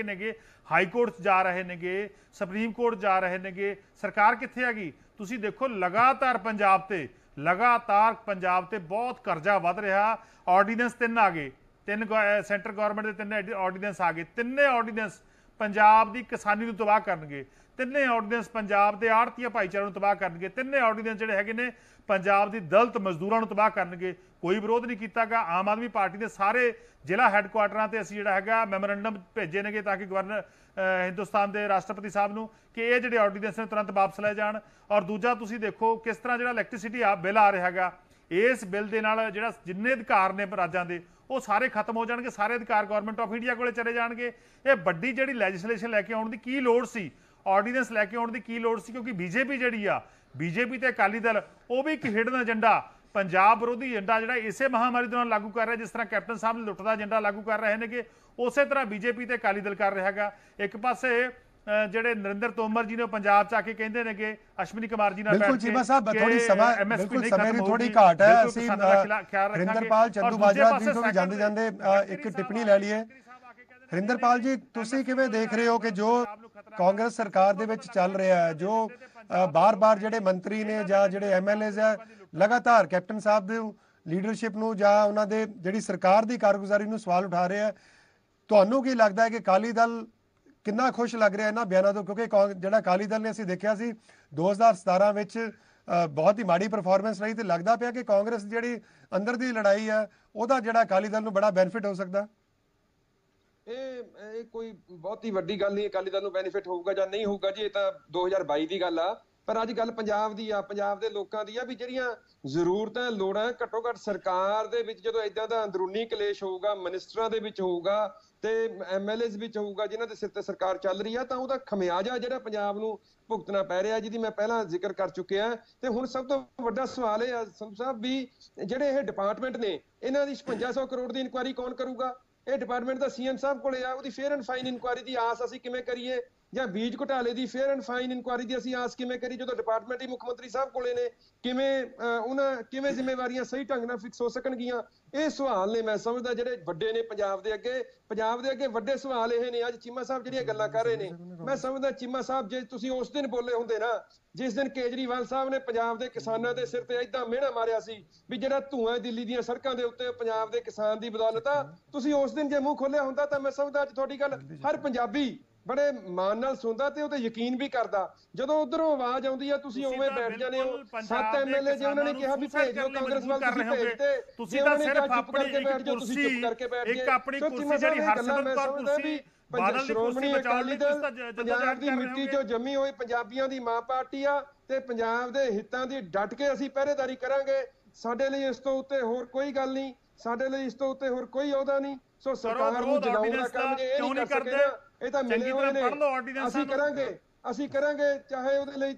हाई कोर्ट जा रहे ने, सुप्रीम कोर्ट जा रहे ने। सरकार कित्थे हैगी? तुसीं देखो लगातार पंजाब ते लगातार पंजाब ते बहुत करजा वध रहा। ऑर्डीनेंस तीन आ गए, तीन सेंटर गौरमेंट के तीन ऑर्डीनेंस आ गए। तिन्ने ऑर्डीनेंस पंजाब की किसानी को तबाह करनगे, तिन्ने ऑर्डीनेंस पंजाब के आड़तीया भाईचारे को तबाह करनगे, तिन्ने ऑर्डीनेंस जिहड़े हैगे ने पंजाब की दलित मजदूरों को तबाह करनगे। कोई विरोध नहीं किया गया। आम आदमी पार्टी के सारे जिला हैडकुआर्टरां ते असीं जिहड़ा हैगा मैमोरेंडम भेजे नेगे ताकि गवर्नर हिंदुस्तान के राष्ट्रपति साहब नूं कि ये जिहड़े ऑर्डीनेंस ने तुरंत वापस लै जाण। और दूजा तुसीं देखो किस तरह जिहड़ा इलैक्ट्रिसिटी आ बिल आ रहा हैगा, इस बिल दे नाल जिहड़ा जिन्ने अधिकार ने राज्यां दे वो सारे खत्म हो जाणगे। सारे अधिकार गवर्नमेंट ऑफ इंडिया कोले चले जाणगे। ये वड्डी जिहड़ी लैजिसलेशन लैके आउण दी की लोड़ सी, ऑर्डीनेंस लैके आउण दी की लोड़ सी, क्योंकि बीजेपी जिहड़ी आ बीजेपी ते अकाली दल वो भी एक हिडन एजेंडा पंजाब विरोधी एजेंडा जिहड़ा इसे महामारी दौरान लागू कर रहा है। जिस तरह कैप्टन साहब ने लुट्ट दा एजेंडा लागू कर रहे हैं कि उस तरह बीजेपी ते अकाली दल कर रहा हैगा। एक पासे ਜਿਹੜੇ ਨਰਿੰਦਰ ਤੋਮਰ ਜੀ ਨੇ ਪੰਜਾਬ ਚ ਆ ਕੇ ਕਹਿੰਦੇ ਨੇ ਕਿ ਅਸ਼ਵਨੀ ਕੁਮਾਰ ਜੀ ਨਾਲ ਬੈਠ ਕੇ ਬਿਲਕੁਲ ਜੀਵਾ ਸਾਹਿਬ ਥੋੜੀ ਸਮਾਂ ਬਿਲਕੁਲ ਸਮੇਂ ਦੀ ਥੋੜੀ ਘਾਟ ਹੈ। ਅਸੀਂ ਹਰਿੰਦਰਪਾਲ ਚੰਦੂ ਬਾਜਵਾ ਜੀ ਤੋਂ ਵੀ ਜਾਂਦੇ ਜਾਂਦੇ ਇੱਕ ਟਿੱਪਣੀ ਲੈ ਲਈਏ। ਹਰਿੰਦਰਪਾਲ ਜੀ, ਤੁਸੀਂ ਕਿਵੇਂ ਦੇਖ ਰਹੇ ਹੋ ਕਿ ਜੋ ਕਾਂਗਰਸ ਸਰਕਾਰ ਦੇ ਵਿੱਚ ਚੱਲ ਰਿਹਾ ਹੈ, ਜੋ ਬਾਰ-ਬਾਰ ਜਿਹੜੇ ਮੰਤਰੀ ਨੇ ਜਾਂ ਜਿਹੜੇ ਐਮਐਲਏਜ਼ ਹੈ ਲਗਾਤਾਰ ਕੈਪਟਨ ਸਾਹਿਬ ਦੇ ਲੀਡਰਸ਼ਿਪ ਨੂੰ ਜਾਂ ਉਹਨਾਂ ਦੇ ਜਿਹੜੀ ਸਰਕਾਰ ਦੀ ਕਾਰਗੁਜ਼ਾਰੀ ਨੂੰ ਸਵਾਲ ਉਠਾ ਰਹੇ ਆ, ਤੁਹਾਨੂੰ ਕੀ ਲੱਗਦਾ ਹੈ ਕਿ ਅਕਾਲੀ ਦਲ ਕਿੰਨਾ ਖੁਸ਼ ਲੱਗ ਰਿਹਾ ਇਹਨਾਂ ਬਿਆਨਾਂ ਤੋਂ? ਕਿਉਂਕਿ ਜਿਹੜਾ ਅਕਾਲੀ ਦਲ ਨੇ ਅਸੀਂ ਦੇਖਿਆ ਸੀ ਦੋ ਹਜ਼ਾਰ ਸਤਾਰਾਂ ਵਿੱਚ ਬਹੁਤ ਹੀ ਮਾੜੀ ਪਰਫੋਰਮੈਂਸ ਰਹੀ, ਤੇ ਲੱਗਦਾ ਪਿਆ ਕਿ ਕਾਂਗਰਸ ਜਿਹੜੀ ਅੰਦਰ ਦੀ ਲੜਾਈ ਆ ਉਹਦਾ ਜਿਹੜਾ ਅਕਾਲੀ ਦਲ ਨੂੰ ਬੜਾ ਬੈਨੀਫਿਟ ਹੋ ਸਕਦਾ। ਇਹ ਕੋਈ ਬਹੁਤੀ ਵੱਡੀ ਗੱਲ ਨਹੀਂ, ਅਕਾਲੀ ਦਲ ਨੂੰ ਬੈਨੀਫਿਟ ਹੋਊਗਾ ਜਾਂ ਨਹੀਂ ਹੋਊਗਾ ਜੀ, ਇਹ ਤਾਂ ਦੋ ਹਜ਼ਾਰ ਬਾਈ ਦੀ ਗੱਲ ਆ। पर अज गल पंजाब दी आ, पंजाब दे लोकां दी आ भी जिहड़ियां जरूरतां लोड़ां घट्टो घट्ट सरकार दे विच जदों इदां दा अंदरूनी कलेश होऊगा, मिनिस्टरां दे विच होऊगा ते एम एल एज़ विच होऊगा जिन्हां दे सिर ते सरकार चल रही आ, तां उहदा खमियाजा जिहड़ा पंजाब नूं भुगतना पै रिहा जिहदी मैं पहलां जिक्र कर चुकिआ। ते हुण सब तो वड्डा सवाल इह संधू साहब भी जिहड़े इह डिपार्टमेंट ने इन्हां दी छप्पन सौ ਕਰੋੜ ਦੀ ਇਨਕੁਆਇਰੀ ਕੌਣ ਕਰੂਗਾ? ਇਹ डिपार्टमेंट ਦਾ ਸੀ ਐਮ ਸਾਹਿਬ ਕੋਲੇ ਆ, ਉਹਦੀ ਫੇਅਰ ਐਂਡ ਫਾਈਨ ਇਨਕੁਆਇਰੀ ਦੀ ਆਸ ਅਸੀਂ ਕਿਵੇਂ ਕਰੀਏ ਜਾਂ ਬੀਜ ਘੁਟਾਲੇ ਦੀ ਫੇਅਰ ਐਂਡ ਫਾਈਨ ਇਨਕੁਆਇਰੀ ਦੀ ਅਸੀਂ ਆਸ ਕਿਵੇਂ ਕਰੀਏ ਜਦੋਂ डिपार्टमेंट ਹੀ ਮੁੱਖ ਮੰਤਰੀ ਸਾਹਿਬ ਕੋਲੇ ਨੇ? ਕਿਵੇਂ ਉਹਨਾਂ ਕਿਵੇਂ ਜ਼ਿੰਮੇਵਾਰੀਆਂ ਸਹੀ ਢੰਗ ਨਾਲ ਫਿਕਸ ਹੋ ਸਕਣਗੀਆਂ? ਇਹ ਸਵਾਲ ਨੇ ਮੈਂ ਸਮਝਦਾ ਜਿਹੜੇ ਵੱਡੇ ਨੇ ਪੰਜਾਬ ਦੇ ਅੱਗੇ, ਪੰਜਾਬ ਦੇ ਅੱਗੇ ਵੱਡੇ ਸਵਾਲ ਇਹ ਨੇ। ਅੱਜ ਚੀਮਾ ਸਾਹਿਬ ਜਿਹੜੀਆਂ ਗੱਲਾਂ ਕਰ ਰਹੇ ਨੇ, ਮੈਂ ਸਮਝਦਾ ਚੀਮਾ ਸਾਹਿਬ ਜੇ ਤੁਸੀਂ ਉਸ ਦਿਨ ਬੋਲੇ ਹੁੰਦੇ ਨਾ ਜਿਸ ਦਿਨ ਕੇਜਰੀਵਾਲ ਸਾਹਿਬ ਨੇ ਪੰਜਾਬ ਦੇ ਕਿਸਾਨਾਂ ਦੇ ਸਿਰ ਤੇ ਏਦਾਂ ਮਿਹਣਾ ਮਾਰਿਆ ਸੀ ਵੀ ਜਿਹੜਾ ਧੂਆਂ ਦਿੱਲੀ ਦੀਆਂ ਸੜਕਾਂ ਦੇ ਉੱਤੇ ਪੰਜਾਬ ਦੇ ਕਿਸਾਨ ਦੀ ਬਦੌਲਤ ਆ, ਤੁਸੀਂ ਉਸ ਦਿਨ ਜੇ ਮੂੰਹ ਖੋਲਿਆ ਹੁੰਦਾ ਤਾਂ ਮੈਂ ਸਮਝਦਾ ਅੱਜ ਤੁਹਾਡੀ ਗੱਲ ਹਰ ਪੰਜਾਬੀ ਬੜੇ ਮਾਣ ਨਾਲ ਸੁਣਦਾ ਤੇ ਉਹ ਤੇ ਯਕੀਨ ਵੀ ਕਰਦਾ। ਜਦੋਂ ਉਧਰੋਂ ਆਵਾਜ਼ ਆਉਂਦੀ ਆ ਤੁਸੀਂ ਉਵੇਂ ਬੈਠ ਜਾਂਦੇ ਹੋ। ਸੱਤ ਐਮ ਐਲ ਏ ਜੇ ਉਹਨਾਂ ਨੇ ਕਿਹਾ ਵੀ ਭੇਜ ਦਿਓ ਕਾਂਗਰਸ ਵੱਲ, ਤੁਸੀਂ ਭੇਜਦੇ ਤੁਸੀਂ ਤਾਂ ਸਿਰਫ ਆਪਣੀ ਇੱਕ ਕੁਰਸੀ ਇੱਕ ਆਪਣੀ ਕੁਰਸੀ ਜਿਹੜੀ ਹਰਸਿਮਰਤ ਕੌਰ ਤੁਸੀਂ ਬਾਦਲ ਦੀ ਕੁਰਸੀ ਬਚਾਉਣ ਲਈ ਤੁਸੀਂ ਤਾਂ ਜਦੋਜਹਿਦ ਕਰ ਰਹੇ ਹੋ। ਮਿੱਟੀ ਚੋਂ ਜੰਮੀ ਹੋਈ ਪੰਜਾਬੀਆਂ ਦੀ ਮਾਂ ਪਾਰਟੀ ਆ ਤੇ ਪੰਜਾਬ ਦੇ ਹਿੱਤਾਂ ਦੀ ਡਟ ਕੇ ਅਸੀਂ ਪਹਿਰੇਦਾਰੀ ਕਰਾਂਗੇ। ਸਾਡੇ ਲਈ ਇਸ ਤੋਂ ਉੱਤੇ ਹੋਰ ਕੋਈ ਗੱਲ ਨਹੀਂ, ਸਾਡੇ ਲਈ ਇਸ ਤੋਂ ਉੱਤੇ ਹੋਰ ਕੋਈ ਅਹੁਦਾ ਨਹੀਂ। ਸੋ ਸਰਕਾਰ ਨੂੰ ਜਗਾਉਣ ਦਾ ਕੰਮ ਜੇ ਇਹ ਨਹੀਂ ਕਰਦੇ ਇਹ ਤਾਂ ਮਿਲੇ ਹੋਏ ਨੇ, ਅਸੀਂ ਕਰਾਂਗੇ ਅਸੀਂ ਕਰਾਂਗੇ ਚਾਹੇ ਉਹਦੇ ਲਈ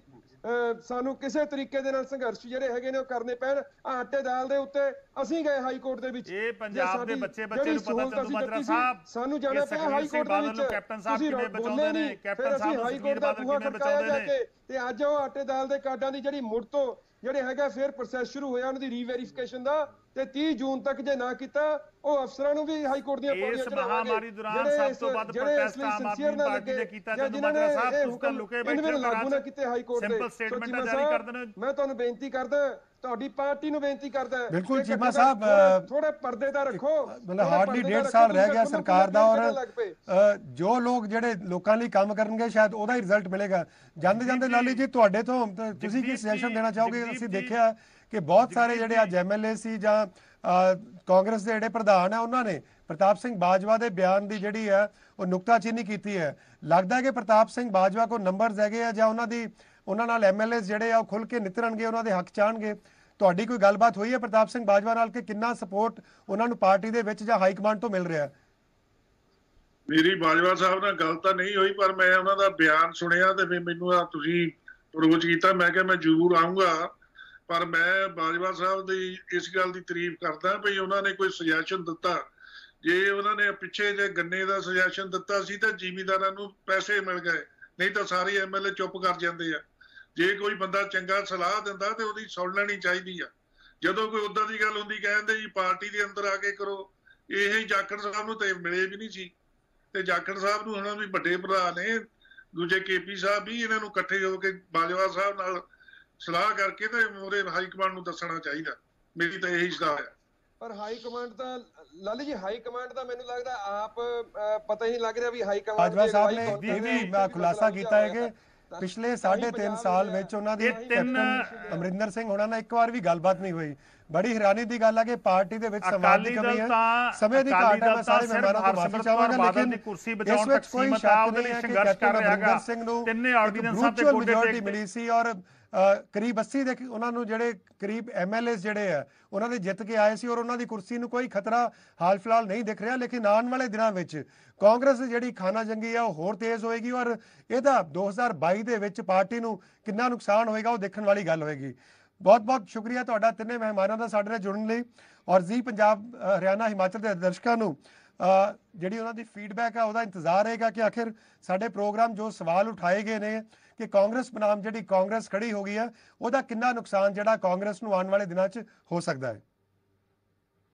ਸਾਨੂੰ ਕਿਸੇ ਤਰੀਕੇ ਦੇ ਨਾਲ ਸੰਘਰਸ਼ ਜਿਹੜੇ ਹੈਗੇ ਨੇ ਉਹ ਕਰਨੇ ਪੈਣ। ਆਟੇ ਦਾਲ ਦੇ ਉੱਤੇ ਅਸੀਂ ਗਏ ਹਾਈ ਕੋਰਟ ਦੇ ਵਿੱਚ, ਇਹ ਪੰਜਾਬ ਦੇ ਬੱਚੇ ਬੱਚੇ ਨੂੰ ਪਤਾ ਚੱਲੂ ਮਦਰਾ ਸਾਹਿਬ ਸਾਨੂੰ ਜਾਣਾ ਪਿਆ ਹਾਈ ਕੋਰਟ ਦੇ ਵਿੱਚ। ਕੈਪਟਨ ਸਾਹਿਬ ਕਿਵੇਂ ਬਚਾਉਂਦੇ ਨੇ, ਕੈਪਟਨ ਸਾਹਿਬ ਹਾਈ ਕੋਰਟ ਦਾ ਬੂਹਾ ਖੜਕਾਇਆ ਕੇ ਤੇ ਅੱਜ ਉਹ ਆਟੇ ਦਾਲ ਦੇ ਕਾਰਡਾਂ ਦੀ ਜਿਹੜੀ ਮੁੜ ਤੋਂ ਜਿਹੜੇ ਹੈਗਾ ਫਿਰ ਪ੍ਰੋਸੈਸ ਸ਼ੁਰੂ ਹੋਇਆ ਉਹਨਾਂ ਦੀ ਰੀਵੈਰੀਫਿਕੇਸ਼ਨ ਦਾ ਤੇ ਤੀਹ ਜੂਨ ਤੱਕ ਜੇ ਨਾ ਕੀਤਾ ਉਹ ਅਫਸਰਾਂ ਨੂੰ ਵੀ ਹਾਈ ਕੋਰਟ ਦੀਆਂ ਪੌੜੀਆਂ ਚੜਾਵਾਂਗੇ। ਜਿਹੜੇ ਜਿਹੜੇ ਇਸ ਲਈ ਸਿੰਸੀਅਰ ਨਾ ਲੱਗੇ ਜਾਂ ਜਿਨ੍ਹਾਂ ਨੇ ਇਹ ਹੁਕਮ ਇਹਨਾਂ ਨੂੰ ਲਾਗੂ ਨਾ ਕੀਤੇ ਹਾਈ ਕੋਰਟ ਦੇ। ਚੀਮਾ ਸਾਹਿਬ ਮੈਂ ਤੁਹਾਨੂੰ ਬੇਨਤੀ ਕਰਦਾ, ਤੁਹਾਡੀ ਪਾਰਟੀ ਨੂੰ ਬੇਨਤੀ ਕਰਦਾ ਹੈ ਬਿਲਕੁਲ ਚੀਮਾ ਸਾਹਿਬ ਥੋੜੇ ਪਰਦੇ ਦਾ ਰੱਖੋ। ਮਤਲਬ ਹਾਰਡਲੀ ਡੇਢ ਸਾਲ ਰਹਿ ਗਿਆ ਸਰਕਾਰ ਦਾ ਔਰ ਜੋ ਲੋਕ ਜਿਹੜੇ ਲੋਕਾਂ ਲਈ ਕੰਮ ਕਰਨਗੇ ਸ਼ਾਇਦ ਉਹਦਾ ਹੀ ਰਿਜ਼ਲਟ ਮਿਲੇਗਾ। ਜਾਂਦੇ ਜਾਂਦੇ ਲਾਲੀ ਜੀ ਤੁਹਾਡੇ ਤੋਂ ਤੁਸੀਂ ਕੀ ਸੁਜੈਸ਼ਨ ਦੇਣਾ ਚਾਹੋਗੇ? ਅਸੀਂ ਦੇਖਿਆ ਕਿ ਬਹੁਤ ਸਾਰੇ ਜਿਹੜੇ ਅੱਜ ਐਮ ਐਲ ਏ ਸੀ ਜਾਂ ਕਾਂਗਰਸ ਦੇ ਜਿਹੜੇ ਪ੍ਰਧਾਨ ਆ ਉਹਨਾਂ ਨੇ ਪ੍ਰਤਾਪ ਸਿੰਘ ਬਾਜਵਾ ਦੇ ਬਿਆਨ ਦੀ ਜਿਹੜੀ ਹੈ ਉਹ ਨੁਕਤਾਚੀਨੀ ਕੀਤੀ ਹੈ। ਲੱਗਦਾ ਕਿ ਪ੍ਰਤਾਪ ਸਿੰਘ ਬਾਜਵਾ ਕੋਲ ਨੰਬਰਸ ਹੈਗੇ ਆ ਜਾਂ ਉਹਨਾਂ ਦੀ ਉਹਨਾਂ ਨਾਲ ਐਮ ਐਲ ਏ ਜਿਹੜੇ ਆ ਉਹ ਖੁੱਲ ਕੇ ਨਿਤਰਨਗੇ, ਉਹਨਾਂ ਦੇ ਹੱਕ ਚਾਣਗੇ। ਤੁਹਾਡੀ ਕੋਈ ਗੱਲਬਾਤ ਹੋਈ ਹੈ ਪ੍ਰਤਾਪ ਸਿੰਘ ਬਾਜਵਾ ਨਾਲ ਕਿ ਕਿੰਨਾ ਸਪੋਰਟ ਉਹਨਾਂ ਨੂੰ ਪਾਰਟੀ ਦੇ ਵਿੱਚ ਜਾਂ ਹਾਈ ਕਮਾਂਡ ਤੋਂ ਮਿਲ ਰਿਹਾ? ਮੇਰੀ ਬਾਜਵਾ ਸਾਹਿਬ ਨਾਲ ਗੱਲ ਤਾਂ ਨਹੀਂ ਹੋਈ ਪਰ ਮੈਂ ਉਹਨਾਂ ਦਾ ਬਿਆਨ ਸੁਣਿਆ ਤੇ ਮੈਨੂੰ ਆ ਤੁਸੀਂ ਅਪਰੋਚ ਕੀਤਾ, ਮੈਂ ਕਿਹਾ ਮੈਂ ਜ਼ਰੂਰ ਆਉਂਗਾ। ਪਰ ਮੈਂ ਬਾਜਵਾ ਸਾਹਿਬ ਦੀ ਇਸ ਗੱਲ ਦੀ ਤਾਰੀਫ ਕਰਦਾ ਭਈ ਉਹਨਾਂ ਨੇ ਕੋਈ ਸੁਜੈਸ਼ਨ ਦਿੱਤਾ। ਜੇ ਉਹਨਾਂ ਨੇ ਪਿੱਛੇ ਜੇ ਗੰਨੇ ਦਾ ਸੁਜੈਸ਼ਨ ਦਿੱਤਾ ਸੀ ਤਾਂ ਜ਼ਿਮੀਂਦਾਰਾਂ ਨੂੰ ਪੈਸੇ ਮਿਲ ਗਏ, ਨਹੀਂ ਤਾਂ ਸਾਰੇ ਐਮ ਐਲ ਏ ਚੁੱਪ ਕਰ ਜਾਂਦੇ ਆ। ਜੇ ਕੋਈ ਬੰਦਾ ਚੰਗਾ ਸਲਾਹ ਦਿੰਦਾ ਤੇ ਉਹਦੀ ਸੁਣ ਲੈਣੀ ਚਾਹੀਦੀ ਆ। ਜਦੋਂ ਕੋਈ ਉੱਦਾਂ ਦੀ ਗੱਲ ਹੁੰਦੀ ਕਹਿੰਦੇ ਜੀ ਪਾਰਟੀ ਦੇ ਅੰਦਰ ਆ ਕੇ ਕਰੋ, ਇਹ ਜਾਖੜ ਸਾਹਿਬ ਨੂੰ ਤੇ ਮਿਲੇ ਵੀ ਨਹੀਂ ਸੀ ਤੇ ਜਾਖੜ ਸਾਹਿਬ ਨੂੰ ਹੁਣ ਵੀ ਵੱਡੇ ਭਰਾ ਨੇ ਦੂਜੇ ਕੇ ਪੀ ਸਾਹਿਬ ਵੀ, ਇਹਨਾਂ ਨੂੰ ਇਕੱਠੇ ਹੋ ਕੇ ਬਾਜਵਾ ਸਾਹਿਬ ਨਾਲ ਸਲਾਹ ਕਰਕੇ ਤੇ ਮੋਰੇ ਹਾਈ ਕਮਾਂਡ ਨੂੰ ਦੱਸਣਾ ਚਾਹੀਦਾ। ਮੇਰੀ ਤਾਂ ਇਹੀ ਸਲਾਹ ਹੈ। ਪਰ ਹਾਈ ਕਮਾਂਡ ਦਾ ਲਾਲੀ ਜੀ ਹਾਈ ਕਮਾਂਡ ਦਾ ਮੈਨੂੰ ਲੱਗਦਾ ਆਪ ਪਤਾ ਹੀ ਨਹੀਂ ਲੱਗ ਰਿਹਾ ਵੀ ਹਾਈ ਕਮਾਂਡ ਬਾਜਵਾ ਸਾਹਿਬ ਨੇ ਇਹ ਵੀ ਖੁਲਾਸਾ ਕੀਤਾ ਹੈ ਕਿ ਪਿਛਲੇ ਸਾਢੇ ਤਿੰਨ ਸਾਲ ਵਿੱਚ ਉਹਨਾਂ ਦੀ ਕੈਪਟਨ ਅਮਰਿੰਦਰ ਸਿੰਘ ਹੋਣਾ ਨਾਲ ਇੱਕ ਵਾਰ ਵੀ ਗੱਲਬਾਤ ਨਹੀਂ ਹੋਈ। ਬੜੀ ਹੈਰਾਨੀ ਦੀ ਗੱਲ ਹੈ ਕਿ ਪਾਰਟੀ ਦੇ ਵਿੱਚ ਸੰਵਾਦ ਦੀ ਕਮੀ ਹੈ, ਸਮੇਂ ਦੀ ਘਾਟ ਹੈ। ਮੈਂ ਸਾਰੇ ਮਹਿਮਾਨਾਂ ਤੋਂ ਮਾਫੀ ਚਾਹਾਂਗਾ ਲੇਕਿਨ ਕੁਰਸੀ ਬਚਾਉਣ ਤੱਕ ਸੀਮਤ ਆ, ਉਹਦੇ ਲਈ ਸੰਘਰਸ਼ ਕਰ ਰਿਹਾ ਹੈਗਾ। ਤਿੰਨੇ ਆਰਡੀਨੈਂਸਾਂ ਤੇ ਮੈਜੋਰਟੀ ਮਿਲੀ ਸੀ ਔਰ ਕਰੀਬ ਅੱਸੀ ਦੇ ਉਹਨਾਂ ਨੂੰ ਜਿਹੜੇ ਕਰੀਬ ਐਮ ਐਲ ਏ ਜਿਹੜੇ ਆ ਉਹਨਾਂ ਦੇ ਜਿੱਤ ਕੇ ਆਏ ਸੀ ਔਰ ਉਹਨਾਂ ਦੀ ਕੁਰਸੀ ਨੂੰ ਕੋਈ ਖਤਰਾ ਹਾਲ ਫਿਲਹਾਲ ਨਹੀਂ ਦਿਖ ਰਿਹਾ। ਲੇਕਿਨ ਆਉਣ ਵਾਲੇ ਦਿਨਾਂ ਵਿੱਚ ਕਾਂਗਰਸ ਜਿਹੜੀ ਖਾਨਾ ਜੰਗੀ ਆ ਉਹ ਹੋਰ ਤੇਜ਼ ਹੋਏਗੀ ਔਰ ਇਹਦਾ ਦੋ ਹਜ਼ਾਰ ਬਾਈ ਦੇ ਵਿੱਚ ਪਾਰਟੀ ਨੂੰ ਕਿੰਨਾ ਨੁਕਸਾਨ ਹੋਏਗਾ ਉਹ ਦੇਖਣ ਵਾਲੀ ਗੱਲ ਹੋਏਗੀ। ਬਹੁਤ ਬਹੁਤ ਸ਼ੁਕਰੀਆ ਤੁਹਾਡਾ ਤਿੰਨੇ ਮਹਿਮਾਨਾਂ ਦਾ ਸਾਡੇ ਨਾਲ ਜੁੜਨ ਲਈ ਔਰ ਜੀ ਪੰਜਾਬ ਹਰਿਆਣਾ ਹਿਮਾਚਲ ਦੇ ਦਰਸ਼ਕਾਂ ਨੂੰ ਜਿਹੜੀ ਉਹਨਾਂ ਦੀ ਫੀਡਬੈਕ ਆ ਉਹਦਾ ਇੰਤਜ਼ਾਰ ਰਹੇਗਾ ਕਿ ਆਖਿਰ ਸਾਡੇ ਪ੍ਰੋਗਰਾਮ ਜੋ ਸਵਾਲ ਉਠਾਏ ਗਏ ਨੇ ਕਿ ਕਾਂਗਰਸ ਬਨਾਮ ਜਿਹੜੀ ਕਾਂਗਰਸ ਖੜੀ ਹੋ ਗਈ ਹੈ ਉਹਦਾ ਕਿੰਨਾ ਨੁਕਸਾਨ ਜਿਹੜਾ ਕਾਂਗਰਸ ਨੂੰ ਆਉਣ ਵਾਲੇ ਦਿਨਾਂ 'ਚ ਹੋ ਸਕਦਾ ਹੈ।